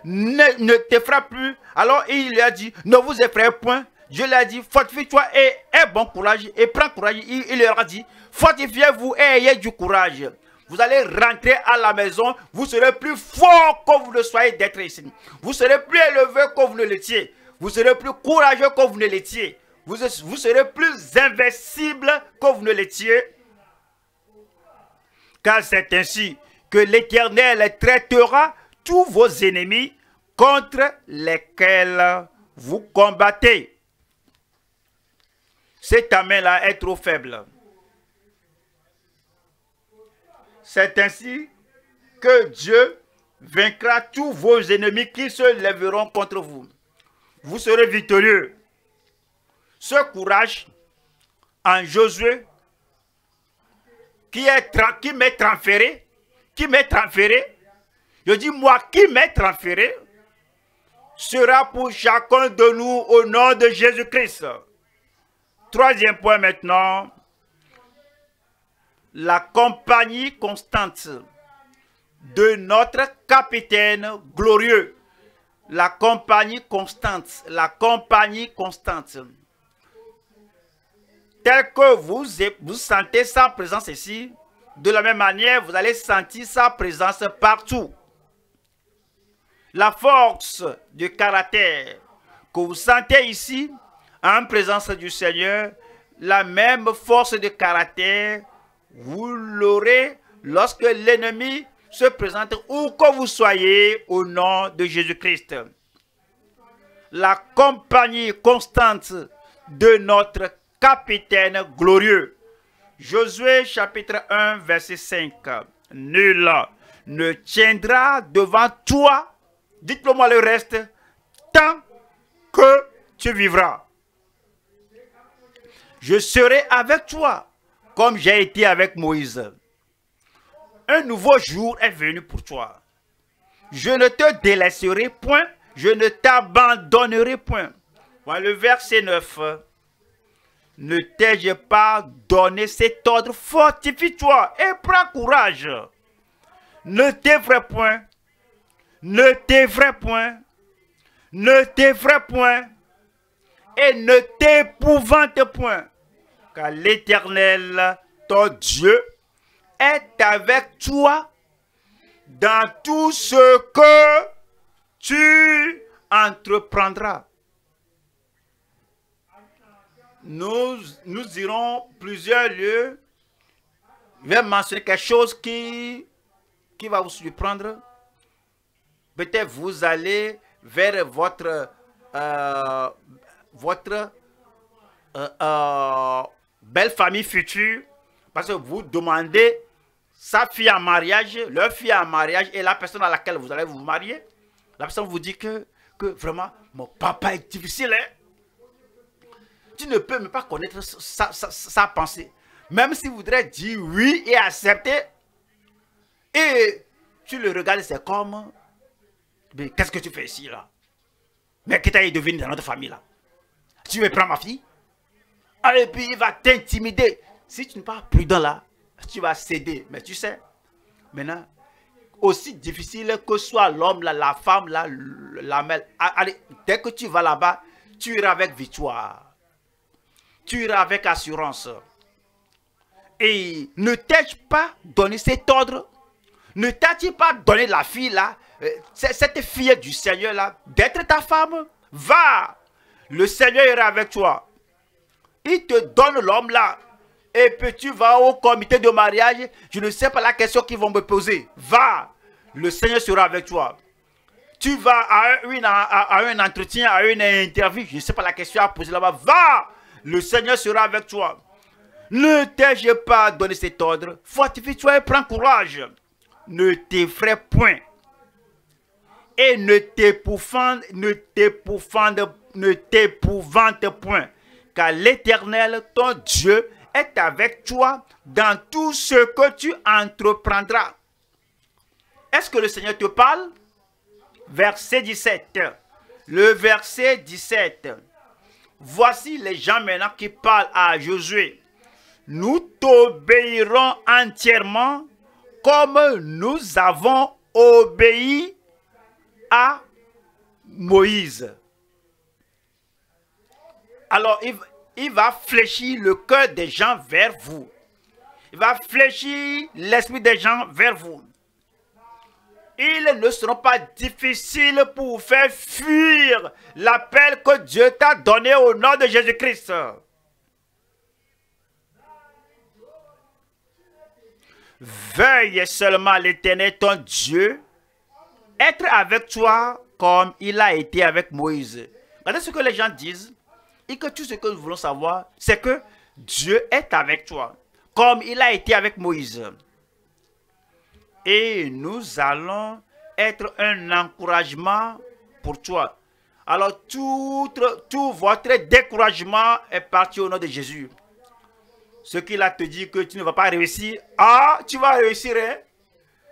ne t'effraie plus. Alors, il lui a dit, ne vous effrayez point. Dieu leur a dit, fortifie-toi et aie bon courage et prends courage. Il leur a dit, fortifiez-vous et ayez du courage. Vous allez rentrer à la maison, vous serez plus fort que vous ne soyez d'être ici. Vous serez plus élevé que vous ne l'étiez. Vous serez plus courageux que vous ne l'étiez. Vous serez plus invincible que vous ne l'étiez. Car c'est ainsi que l'Éternel traitera tous vos ennemis contre lesquels vous combattez. Cette main-là est trop faible. C'est ainsi que Dieu vaincra tous vos ennemis qui se lèveront contre vous. Vous serez victorieux. Ce courage en Josué qui m'est transféré, je dis moi qui m'est transféré, sera pour chacun de nous au nom de Jésus-Christ. Troisième point maintenant, la compagnie constante de notre capitaine glorieux. La compagnie constante, Tel que vous sentez sa présence ici, de la même manière, vous allez sentir sa présence partout. La force du caractère que vous sentez ici, en présence du Seigneur, la même force de caractère, vous l'aurez lorsque l'ennemi se présente où que vous soyez au nom de Jésus-Christ. La compagnie constante de notre capitaine glorieux. Josué chapitre 1 verset 5. Nul ne tiendra devant toi, dites-le-moi le reste, tant que tu vivras. Je serai avec toi, comme j'ai été avec Moïse. Un nouveau jour est venu pour toi. Je ne te délaisserai point, je ne t'abandonnerai point. Voilà le verset 9. Ne t'ai-je pas donné cet ordre, fortifie-toi et prends courage. Ne t'effraie point, ne t'effraie point, ne t'effraie point. Et ne t'épouvante point, car l'Éternel, ton Dieu, est avec toi dans tout ce que tu entreprendras. Nous irons plusieurs lieux. Je vais mentionner quelque chose qui va vous surprendre. Peut-être vous allez vers votre belle famille future, parce que vous demandez sa fille en mariage, leur fille en mariage, et la personne à laquelle vous allez vous marier, la personne vous dit que vraiment, mon papa est difficile, hein? Tu ne peux même pas connaître sa pensée. Même si vous voudrez dire oui et accepter, et tu le regardes, c'est comme, mais qu'est-ce que tu fais ici, là? Mais qu'est-ce qu'il devient dans notre famille, là? Tu veux prendre ma fille? Allez, puis il va t'intimider. Si tu n'es pas prudent là, tu vas céder. Mais tu sais, maintenant, aussi difficile que soit l'homme là, la femme là, la mère. Allez, dès que tu vas là-bas, tu iras avec victoire. Tu iras avec assurance. Et ne t'ai-je pas donné cet ordre? Ne t'as-tu pas donné la fille là, cette fille du Seigneur là, d'être ta femme? Va! Le Seigneur ira avec toi. Il te donne l'homme là. Et puis tu vas au comité de mariage, je ne sais pas la question qu'ils vont me poser. Va, le Seigneur sera avec toi. Tu vas à un entretien, à une interview, je ne sais pas la question à poser là-bas. Va, le Seigneur sera avec toi. Ne t'ai-je pas donné cet ordre? Fortifie-toi et prends courage. Ne t'effraie point. Et ne t'épouvante point. Car l'Éternel, ton Dieu, est avec toi dans tout ce que tu entreprendras. Est-ce que le Seigneur te parle? Verset 17. Le verset 17. Voici les gens maintenant qui parlent à Josué. Nous t'obéirons entièrement comme nous avons obéi à Moïse. Alors, il va fléchir le cœur des gens vers vous. Il va fléchir l'esprit des gens vers vous. Ils ne seront pas difficiles pour vous faire fuir l'appel que Dieu t'a donné au nom de Jésus-Christ. Veille seulement l'Éternel ton Dieu être avec toi comme il a été avec Moïse. Regardez ce que les gens disent. Et que tout ce que nous voulons savoir, c'est que Dieu est avec toi, comme il a été avec Moïse. Et nous allons être un encouragement pour toi. Alors tout votre découragement est parti au nom de Jésus. Ce qu'il a te dit que tu ne vas pas réussir, ah, tu vas réussir, hein?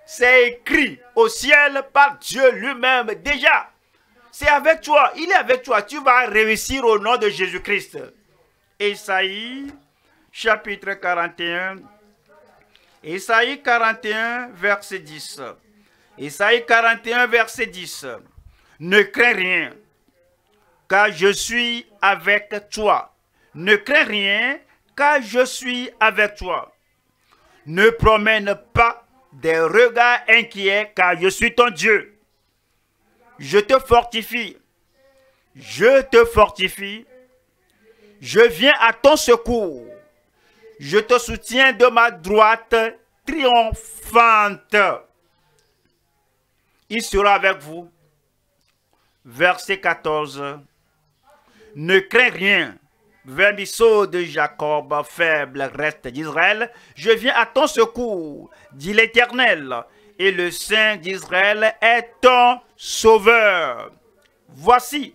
C'est écrit au ciel par Dieu lui-même déjà. C'est avec toi, il est avec toi, tu vas réussir au nom de Jésus-Christ. Ésaïe, chapitre 41, Ésaïe 41, verset 10. Ésaïe 41, verset 10. Ne crains rien, car je suis avec toi. Ne crains rien, car je suis avec toi. Ne promène pas des regards inquiets, car je suis ton Dieu. Je te fortifie, je te fortifie, je viens à ton secours, je te soutiens de ma droite triomphante. Il sera avec vous. Verset 14. Ne crains rien, vermisseau de Jacob, faible reste d'Israël, je viens à ton secours, dit l'Éternel. Et le Saint d'Israël est ton sauveur. Voici,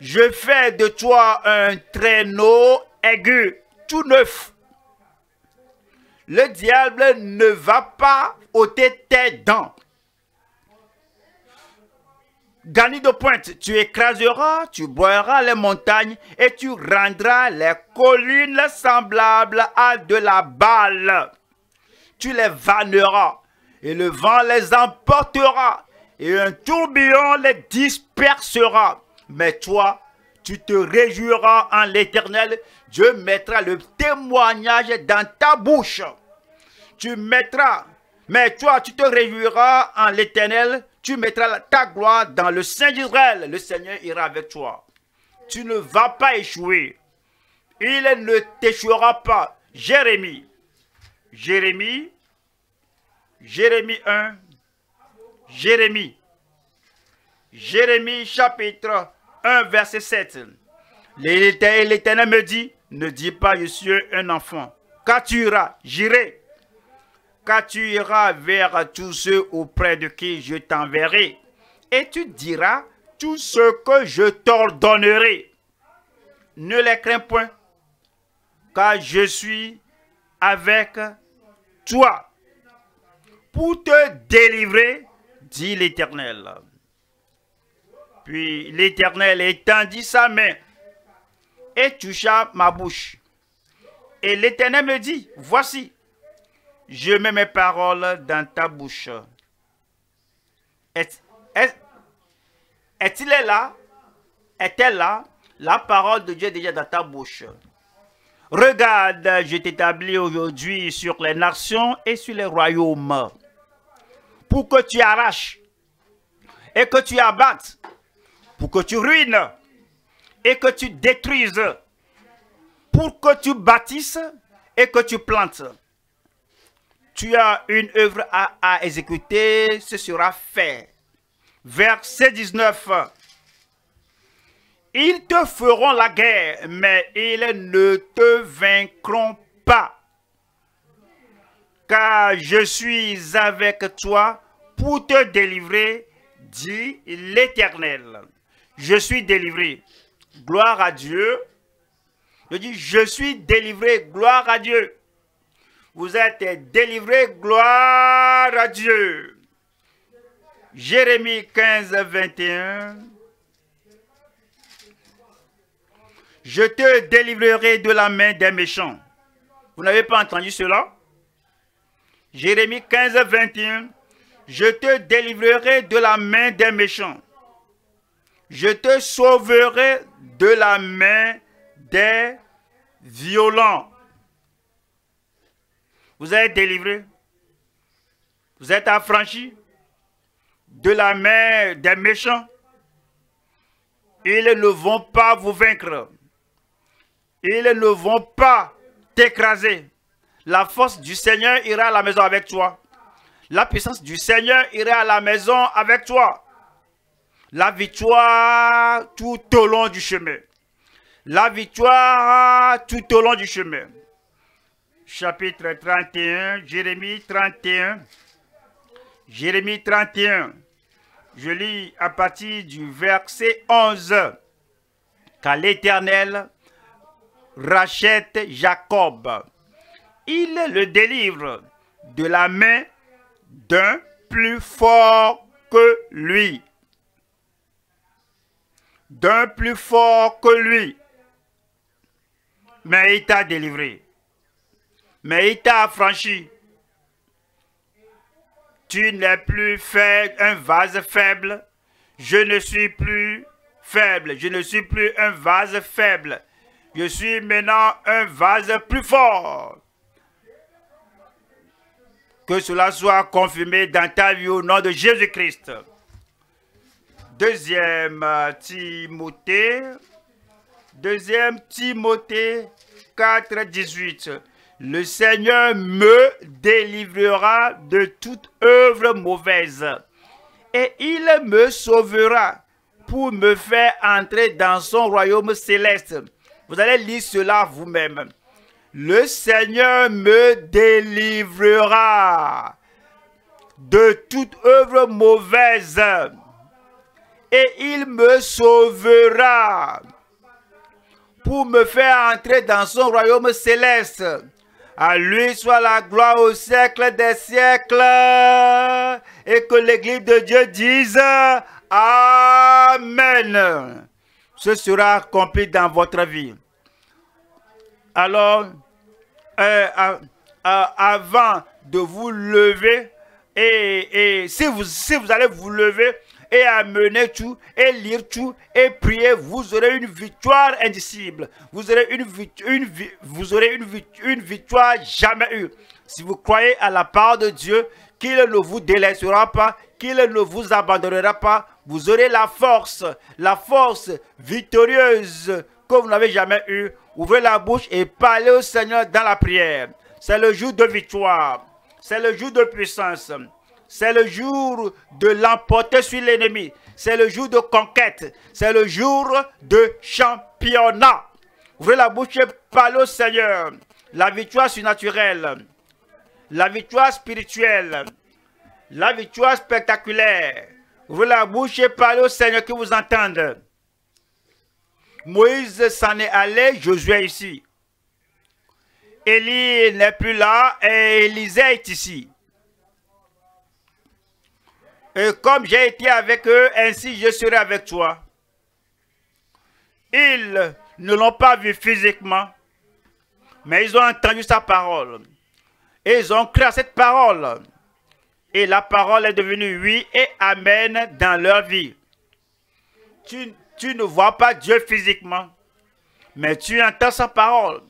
je fais de toi un traîneau aigu, tout neuf. Le diable ne va pas ôter tes dents. Garni de pointe, tu écraseras, tu broyeras les montagnes et tu rendras les collines semblables à de la balle. Tu les vanneras. Et le vent les emportera, et un tourbillon les dispersera. Mais toi, tu te réjouiras en l'Éternel. Dieu mettra le témoignage dans ta bouche. Mais toi, tu te réjouiras en l'Éternel. Tu mettras ta gloire dans le Saint d'Israël. Le Seigneur ira avec toi. Tu ne vas pas échouer. Il ne t'échouera pas. Jérémie chapitre 1 verset 7. L'Éternel me dit, ne dis pas je suis un enfant, car tu iras, j'irai, car tu iras vers tous ceux auprès de qui je t'enverrai, et tu diras tout ce que je t'ordonnerai. Ne les crains point, car je suis avec toi. Pour te délivrer, dit l'Éternel. Puis l'Éternel étendit sa main et toucha ma bouche. Et l'Éternel me dit, voici, je mets mes paroles dans ta bouche. Est-elle là? La parole de Dieu est déjà dans ta bouche. Regarde, je t'établis aujourd'hui sur les nations et sur les royaumes. Pour que tu arraches et que tu abattes, pour que tu ruines et que tu détruises, pour que tu bâtisses et que tu plantes. Tu as une œuvre à exécuter, ce sera fait. Verset 19. Ils te feront la guerre, mais ils ne te vaincront pas. Car je suis avec toi pour te délivrer, dit l'Éternel. Je suis délivré. Gloire à Dieu. Je dis, je suis délivré. Gloire à Dieu. Vous êtes délivré. Gloire à Dieu. Jérémie 15, 21. Je te délivrerai de la main des méchants. Vous n'avez pas entendu cela? Jérémie 15, 21. Je te délivrerai de la main des méchants. Je te sauverai de la main des violents. Vous êtes délivrés. Vous êtes affranchis de la main des méchants. Ils ne vont pas vous vaincre. Ils ne vont pas t'écraser. La force du Seigneur ira à la maison avec toi. La puissance du Seigneur ira à la maison avec toi. La victoire tout au long du chemin. La victoire tout au long du chemin. Chapitre 31, Jérémie 31. Jérémie 31. Je lis à partir du verset 11. Car l'Éternel rachète Jacob. Il le délivre de la main d'un plus fort que lui. D'un plus fort que lui. Mais il t'a délivré. Mais il t'a affranchi. Tu n'es plus faible, un vase faible. Je ne suis plus faible. Je ne suis plus un vase faible. Je suis maintenant un vase plus fort. Que cela soit confirmé dans ta vie au nom de Jésus-Christ. Deuxième Timothée 4, 18. Le Seigneur me délivrera de toute œuvre mauvaise et il me sauvera pour me faire entrer dans son royaume céleste. Vous allez lire cela vous-même. Le Seigneur me délivrera de toute œuvre mauvaise. Et il me sauvera pour me faire entrer dans son royaume céleste. À lui soit la gloire au siècle des siècles. Et que l'Église de Dieu dise Amen. Ce sera accompli dans votre vie. Alors, avant de vous lever, si vous allez vous lever, et amener tout, et lire tout, et prier, vous aurez une victoire indicible. Vous aurez une victoire jamais eue. Si vous croyez à la parole de Dieu, qu'il ne vous délaissera pas, qu'il ne vous abandonnera pas, vous aurez la force victorieuse que vous n'avez jamais eue. Ouvrez la bouche et parlez au Seigneur dans la prière. C'est le jour de victoire. C'est le jour de puissance. C'est le jour de l'emporter sur l'ennemi. C'est le jour de conquête. C'est le jour de championnat. Ouvrez la bouche et parlez au Seigneur. La victoire surnaturelle. La victoire spirituelle. La victoire spectaculaire. Ouvrez la bouche et parlez au Seigneur qui vous entende. Moïse s'en est allé, Josué ici. Élie n'est plus là et Élisée est ici. Et comme j'ai été avec eux, ainsi je serai avec toi. Ils ne l'ont pas vu physiquement, mais ils ont entendu sa parole. Et ils ont cru à cette parole. Et la parole est devenue oui et amen dans leur vie. Tu ne vois pas Dieu physiquement, mais tu entends sa parole.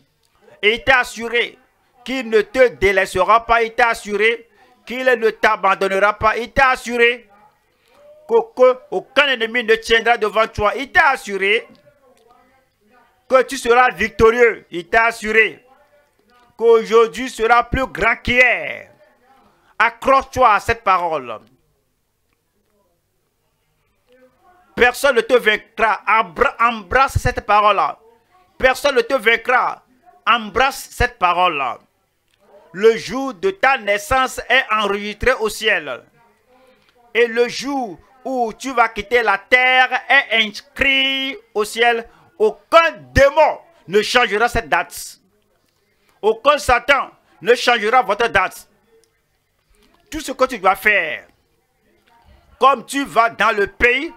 Et il t'a assuré qu'il ne te délaissera pas, il t'a assuré qu'il ne t'abandonnera pas. Il t'a assuré qu'aucun ennemi ne tiendra devant toi. Il t'a assuré que tu seras victorieux. Il t'a assuré qu'aujourd'hui sera plus grand qu'hier. Accroche-toi à cette parole. Personne ne te vaincra. Embrasse cette parole-là. Personne ne te vaincra. Embrasse cette parole-là. Le jour de ta naissance est enregistré au ciel. Et le jour où tu vas quitter la terre est inscrit au ciel. Aucun démon ne changera cette date. Aucun Satan ne changera votre date. Tout ce que tu dois faire, comme tu vas dans le pays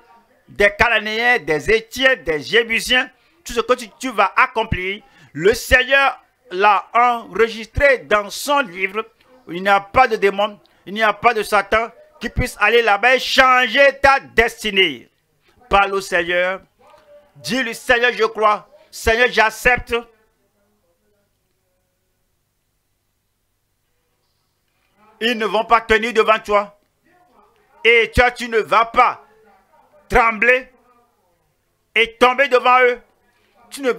des Cananéens, des Héthiens, des Jébusiens, tout ce que tu vas accomplir, le Seigneur l'a enregistré dans son livre. Il n'y a pas de démon, il n'y a pas de Satan qui puisse aller là-bas et changer ta destinée. Parle au Seigneur. Dis-lui, Seigneur, je crois. Seigneur, j'accepte. Ils ne vont pas tenir devant toi. Et toi, tu ne vas pas trembler et tomber devant eux. Tu ne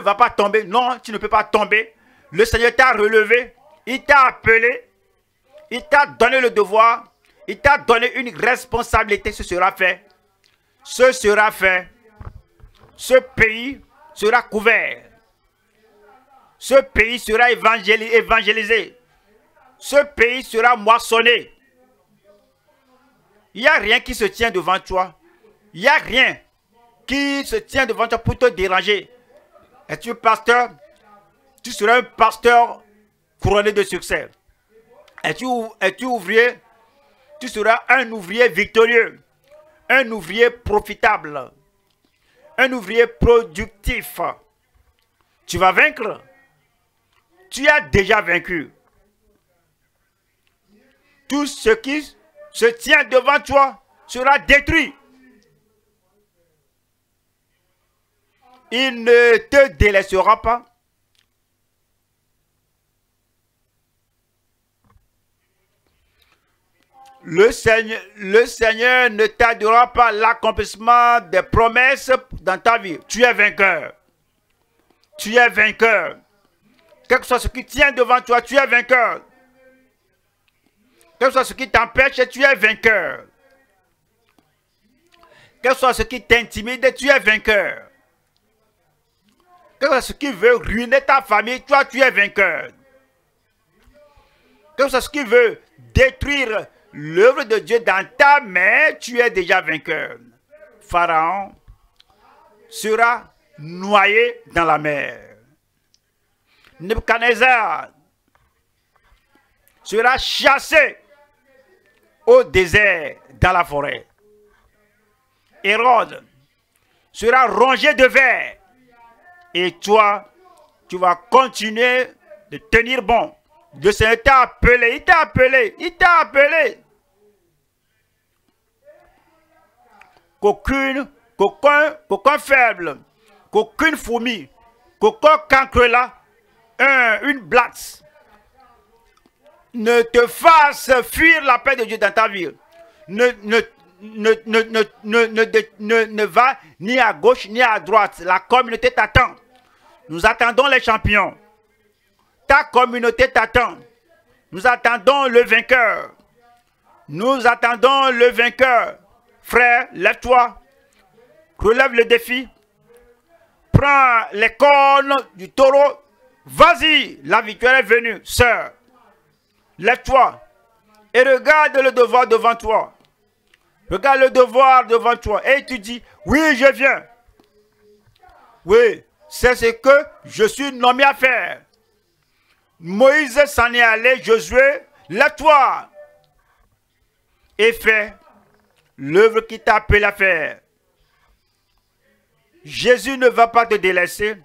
vas pas tomber. Non, tu ne peux pas tomber. Le Seigneur t'a relevé. Il t'a appelé. Il t'a donné le devoir. Il t'a donné une responsabilité. Ce sera fait. Ce sera fait. Ce pays sera couvert. Ce pays sera évangélisé. Ce pays sera moissonné. Il n'y a rien qui se tient devant toi. Il n'y a rien qui se tient devant toi pour te déranger. Es-tu pasteur? Tu seras un pasteur couronné de succès. Es-tu ouvrier? Tu seras un ouvrier victorieux. Un ouvrier profitable. Un ouvrier productif. Tu vas vaincre. Tu as déjà vaincu. Tout ce qui se tient devant toi sera détruit. Il ne te délaissera pas. Le Seigneur ne tardera pas l'accomplissement des promesses dans ta vie. Tu es vainqueur. Tu es vainqueur. Quel que soit ce qui tient devant toi, tu es vainqueur. Quel que soit ce qui t'empêche, tu es vainqueur. Quel que soit ce qui t'intimide, tu es vainqueur. Quel que soit ce qui veut ruiner ta famille, toi, tu es vainqueur. Quel que soit ce qui veut détruire l'œuvre de Dieu dans ta main, tu es déjà vainqueur. Pharaon sera noyé dans la mer. Nebuchadnezzar sera chassé au désert, dans la forêt. Hérode sera rongé de vers. Et toi, tu vas continuer de tenir bon. Le Seigneur t'a appelé, il t'a appelé, il t'a appelé. Qu'aucun faible, qu'aucune fourmi, qu'aucun cancre là, une blatte, ne te fasse fuir la paix de Dieu dans ta vie. Ne va ni à gauche ni à droite. La communauté t'attend. Nous attendons les champions. Ta communauté t'attend. Nous attendons le vainqueur. Nous attendons le vainqueur. Frère, lève-toi. Relève le défi. Prends les cornes du taureau. Vas-y, la victoire est venue. Sœur, lève-toi et regarde le devoir devant toi. Regarde le devoir devant toi et tu dis, oui, je viens. Oui, c'est ce que je suis nommé à faire. Moïse s'en est allé, Josué, lève-toi et fais l'œuvre qui t'a appelé à faire. Jésus ne va pas te délaisser.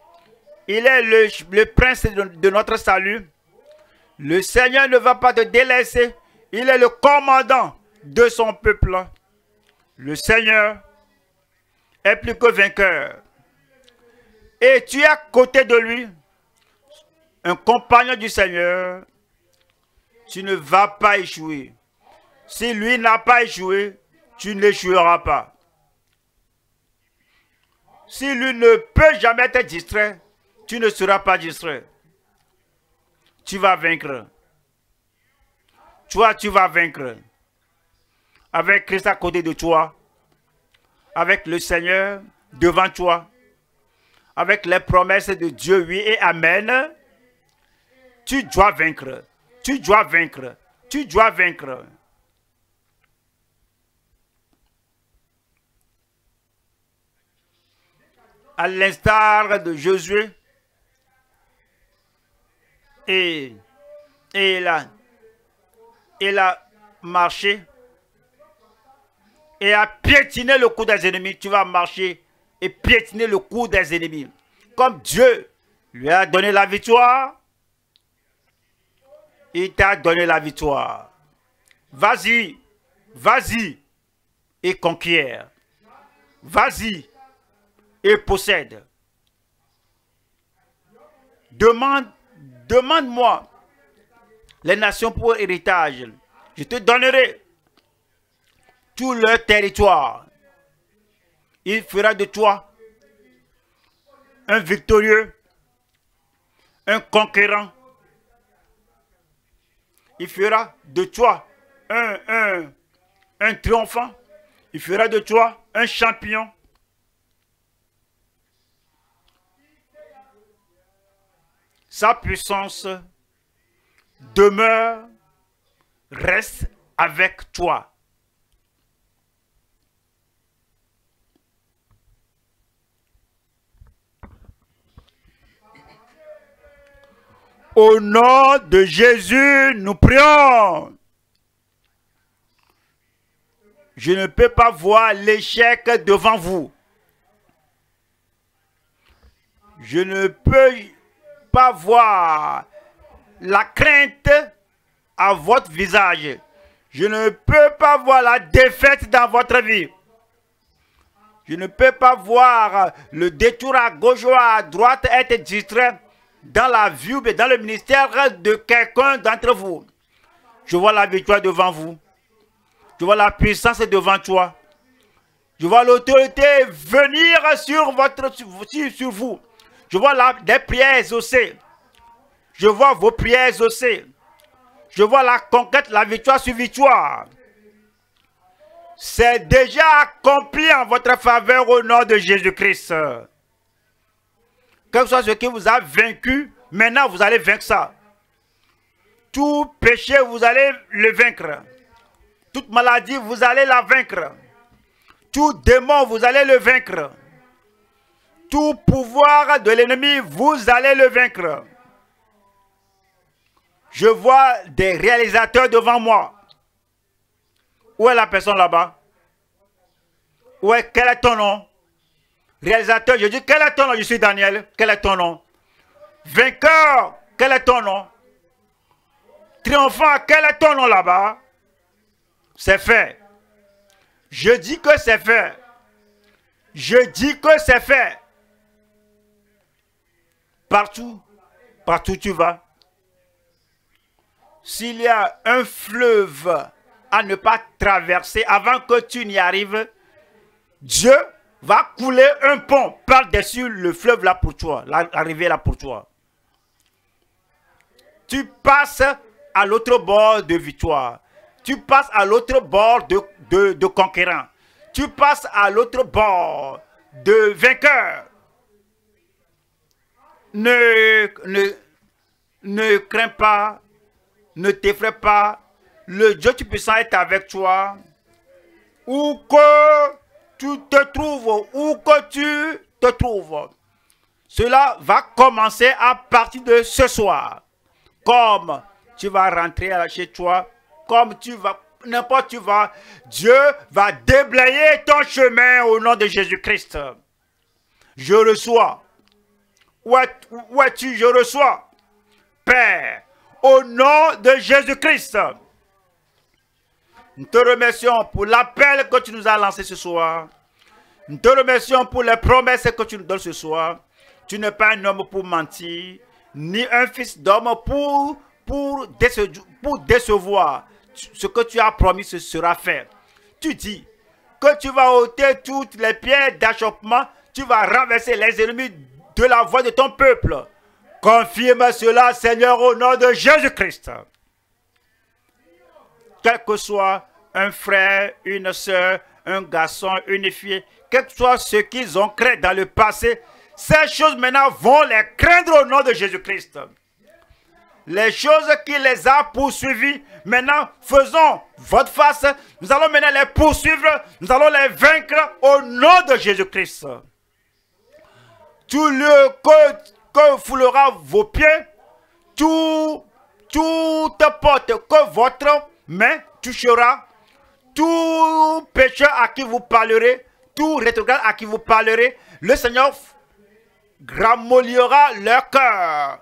Il est le prince de notre salut. Le Seigneur ne va pas te délaisser. Il est le commandant de son peuple. Le Seigneur est plus que vainqueur. Et tu es à côté de lui, un compagnon du Seigneur. Tu ne vas pas échouer. Si lui n'a pas échoué, tu n'échoueras pas. Si lui ne peut jamais te distraire, tu ne seras pas distrait. Tu vas vaincre. Toi, tu vas vaincre. Avec Christ à côté de toi. Avec le Seigneur devant toi. Avec les promesses de Dieu, oui et amen. Tu dois vaincre. Tu dois vaincre. Tu dois vaincre. À l'instar de Josué, il a marché et a piétiné le cou des ennemis. Tu vas marcher et piétiner le cou des ennemis. Comme Dieu lui a donné la victoire, il t'a donné la victoire. Vas-y, vas-y et conquiert. Vas-y. Et possède. Demande-moi les nations pour héritage. Je te donnerai tout leur territoire. Il fera de toi un victorieux, un conquérant. Il fera de toi un triomphant. Il fera de toi un champion. Sa puissance demeure, reste avec toi. Au nom de Jésus, nous prions. Je ne peux pas voir l'échec devant vous. Je ne peux pas voir la crainte à votre visage. Je ne peux pas voir la défaite dans votre vie. Je ne peux pas voir le détour à gauche ou à droite être distrait dans la vie ou dans le ministère de quelqu'un d'entre vous. Je vois la victoire devant vous. Je vois la puissance devant toi. Je vois l'autorité venir sur vous. Je vois des prières exaucées. Je vois vos prières exaucées. Je vois la conquête, la victoire sur victoire. C'est déjà accompli en votre faveur au nom de Jésus-Christ. Quel que soit ce qui vous a vaincu, maintenant vous allez vaincre ça. Tout péché, vous allez le vaincre. Toute maladie, vous allez la vaincre. Tout démon, vous allez le vaincre. Tout pouvoir de l'ennemi, vous allez le vaincre. Je vois des réalisateurs devant moi. Où est la personne là-bas? Où est, quel est ton nom? Réalisateur, je dis, quel est ton nom? Je suis Daniel, quel est ton nom? Vainqueur, quel est ton nom? Triomphant, quel est ton nom là-bas? C'est fait. Je dis que c'est fait. Je dis que c'est fait. Partout, partout tu vas. S'il y a un fleuve à ne pas traverser avant que tu n'y arrives, Dieu va couler un pont par-dessus le fleuve là pour toi, la rivière là pour toi. Tu passes à l'autre bord de victoire. Tu passes à l'autre bord de conquérant. Tu passes à l'autre bord de vainqueur. Ne crains pas, ne t'effraie pas. Le Dieu Tout-Puissant est avec toi. Où que tu te trouves, où que tu te trouves. Cela va commencer à partir de ce soir. Comme tu vas rentrer chez toi, comme tu vas, n'importe où tu vas, Dieu va déblayer ton chemin au nom de Jésus-Christ. Je reçois. Où es-tu? Je reçois. Père, au nom de Jésus-Christ, nous te remercions pour l'appel que tu nous as lancé ce soir. Nous te remercions pour les promesses que tu nous donnes ce soir. Tu n'es pas un homme pour mentir, ni un fils d'homme pour décevoir. Ce que tu as promis, ce sera fait. Tu dis que tu vas ôter toutes les pierres d'achoppement, tu vas renverser les ennemis de la voix de ton peuple. Confirme cela, Seigneur, au nom de Jésus-Christ. Quel que soit un frère, une sœur, un garçon, une fille, quel que soit ce qu'ils ont créé dans le passé, ces choses maintenant vont les craindre au nom de Jésus-Christ. Les choses qui les a poursuivis, maintenant faisons votre face. Nous allons maintenant les poursuivre, nous allons les vaincre au nom de Jésus-Christ. Tout lieu que foulera vos pieds, toute porte que votre main touchera, tout pécheur à qui vous parlerez, tout rétrograde à qui vous parlerez, le Seigneur ramollira leur cœur.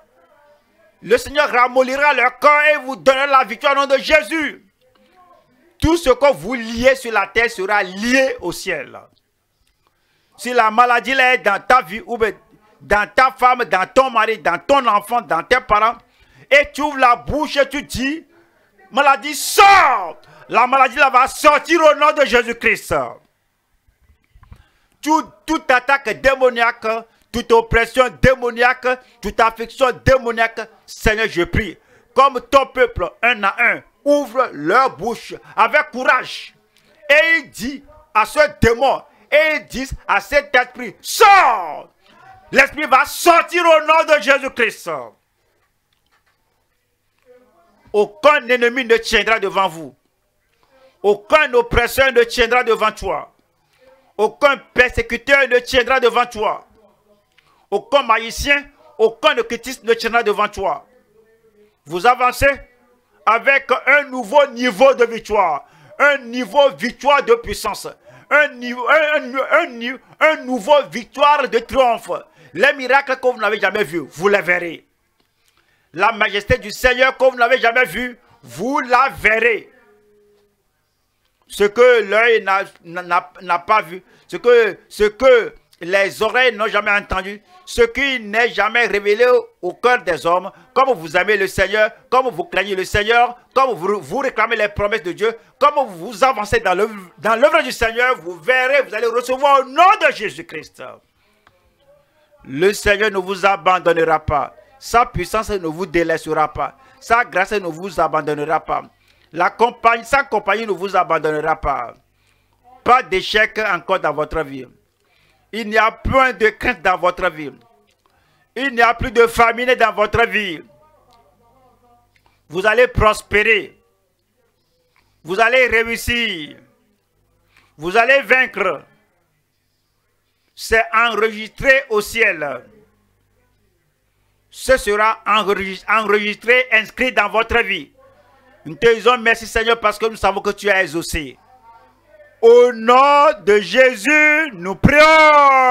Le Seigneur ramollira leur cœur et vous donnera la victoire au nom de Jésus. Tout ce que vous liez sur la terre sera lié au ciel. Si la maladie est dans ta vie, ou dans ta femme, dans ton mari, dans ton enfant, dans tes parents, et tu ouvres la bouche et tu dis, maladie sort! La maladie là va sortir au nom de Jésus-Christ. Toute attaque démoniaque, toute oppression démoniaque, toute affliction démoniaque, Seigneur, je prie, comme ton peuple, un à un, ouvre leur bouche avec courage. Et il dit à ce démon, et ils disent à cet esprit, sors! L'esprit va sortir au nom de Jésus-Christ. Aucun ennemi ne tiendra devant vous. Aucun oppresseur ne tiendra devant toi. Aucun persécuteur ne tiendra devant toi. Aucun magicien, aucun occultiste ne tiendra devant toi. Vous avancez avec un nouveau niveau de victoire. Un niveau victoire de puissance. Un nouveau victoire de triomphe. Les miracles que vous n'avez jamais vus, vous les verrez. La majesté du Seigneur que vous n'avez jamais vue, vous la verrez. Ce que l'œil n'a pas vu, ce que les oreilles n'ont jamais entendu, ce qui n'est jamais révélé au cœur des hommes, comme vous aimez le Seigneur, comme vous craignez le Seigneur, comme vous réclamez les promesses de Dieu, comme vous avancez dans l'œuvre du Seigneur, vous verrez, vous allez recevoir au nom de Jésus-Christ. Le Seigneur ne vous abandonnera pas. Sa puissance ne vous délaissera pas. Sa grâce ne vous abandonnera pas. Sa compagnie ne vous abandonnera pas. Pas d'échec encore dans votre vie. Il n'y a point de crainte dans votre vie. Il n'y a plus de famine dans votre vie. Vous allez prospérer. Vous allez réussir. Vous allez vaincre. C'est enregistré au ciel. Ce sera enregistré, inscrit dans votre vie. Nous te disons merci Seigneur parce que nous savons que tu es exaucé. Au nom de Jésus, nous prions.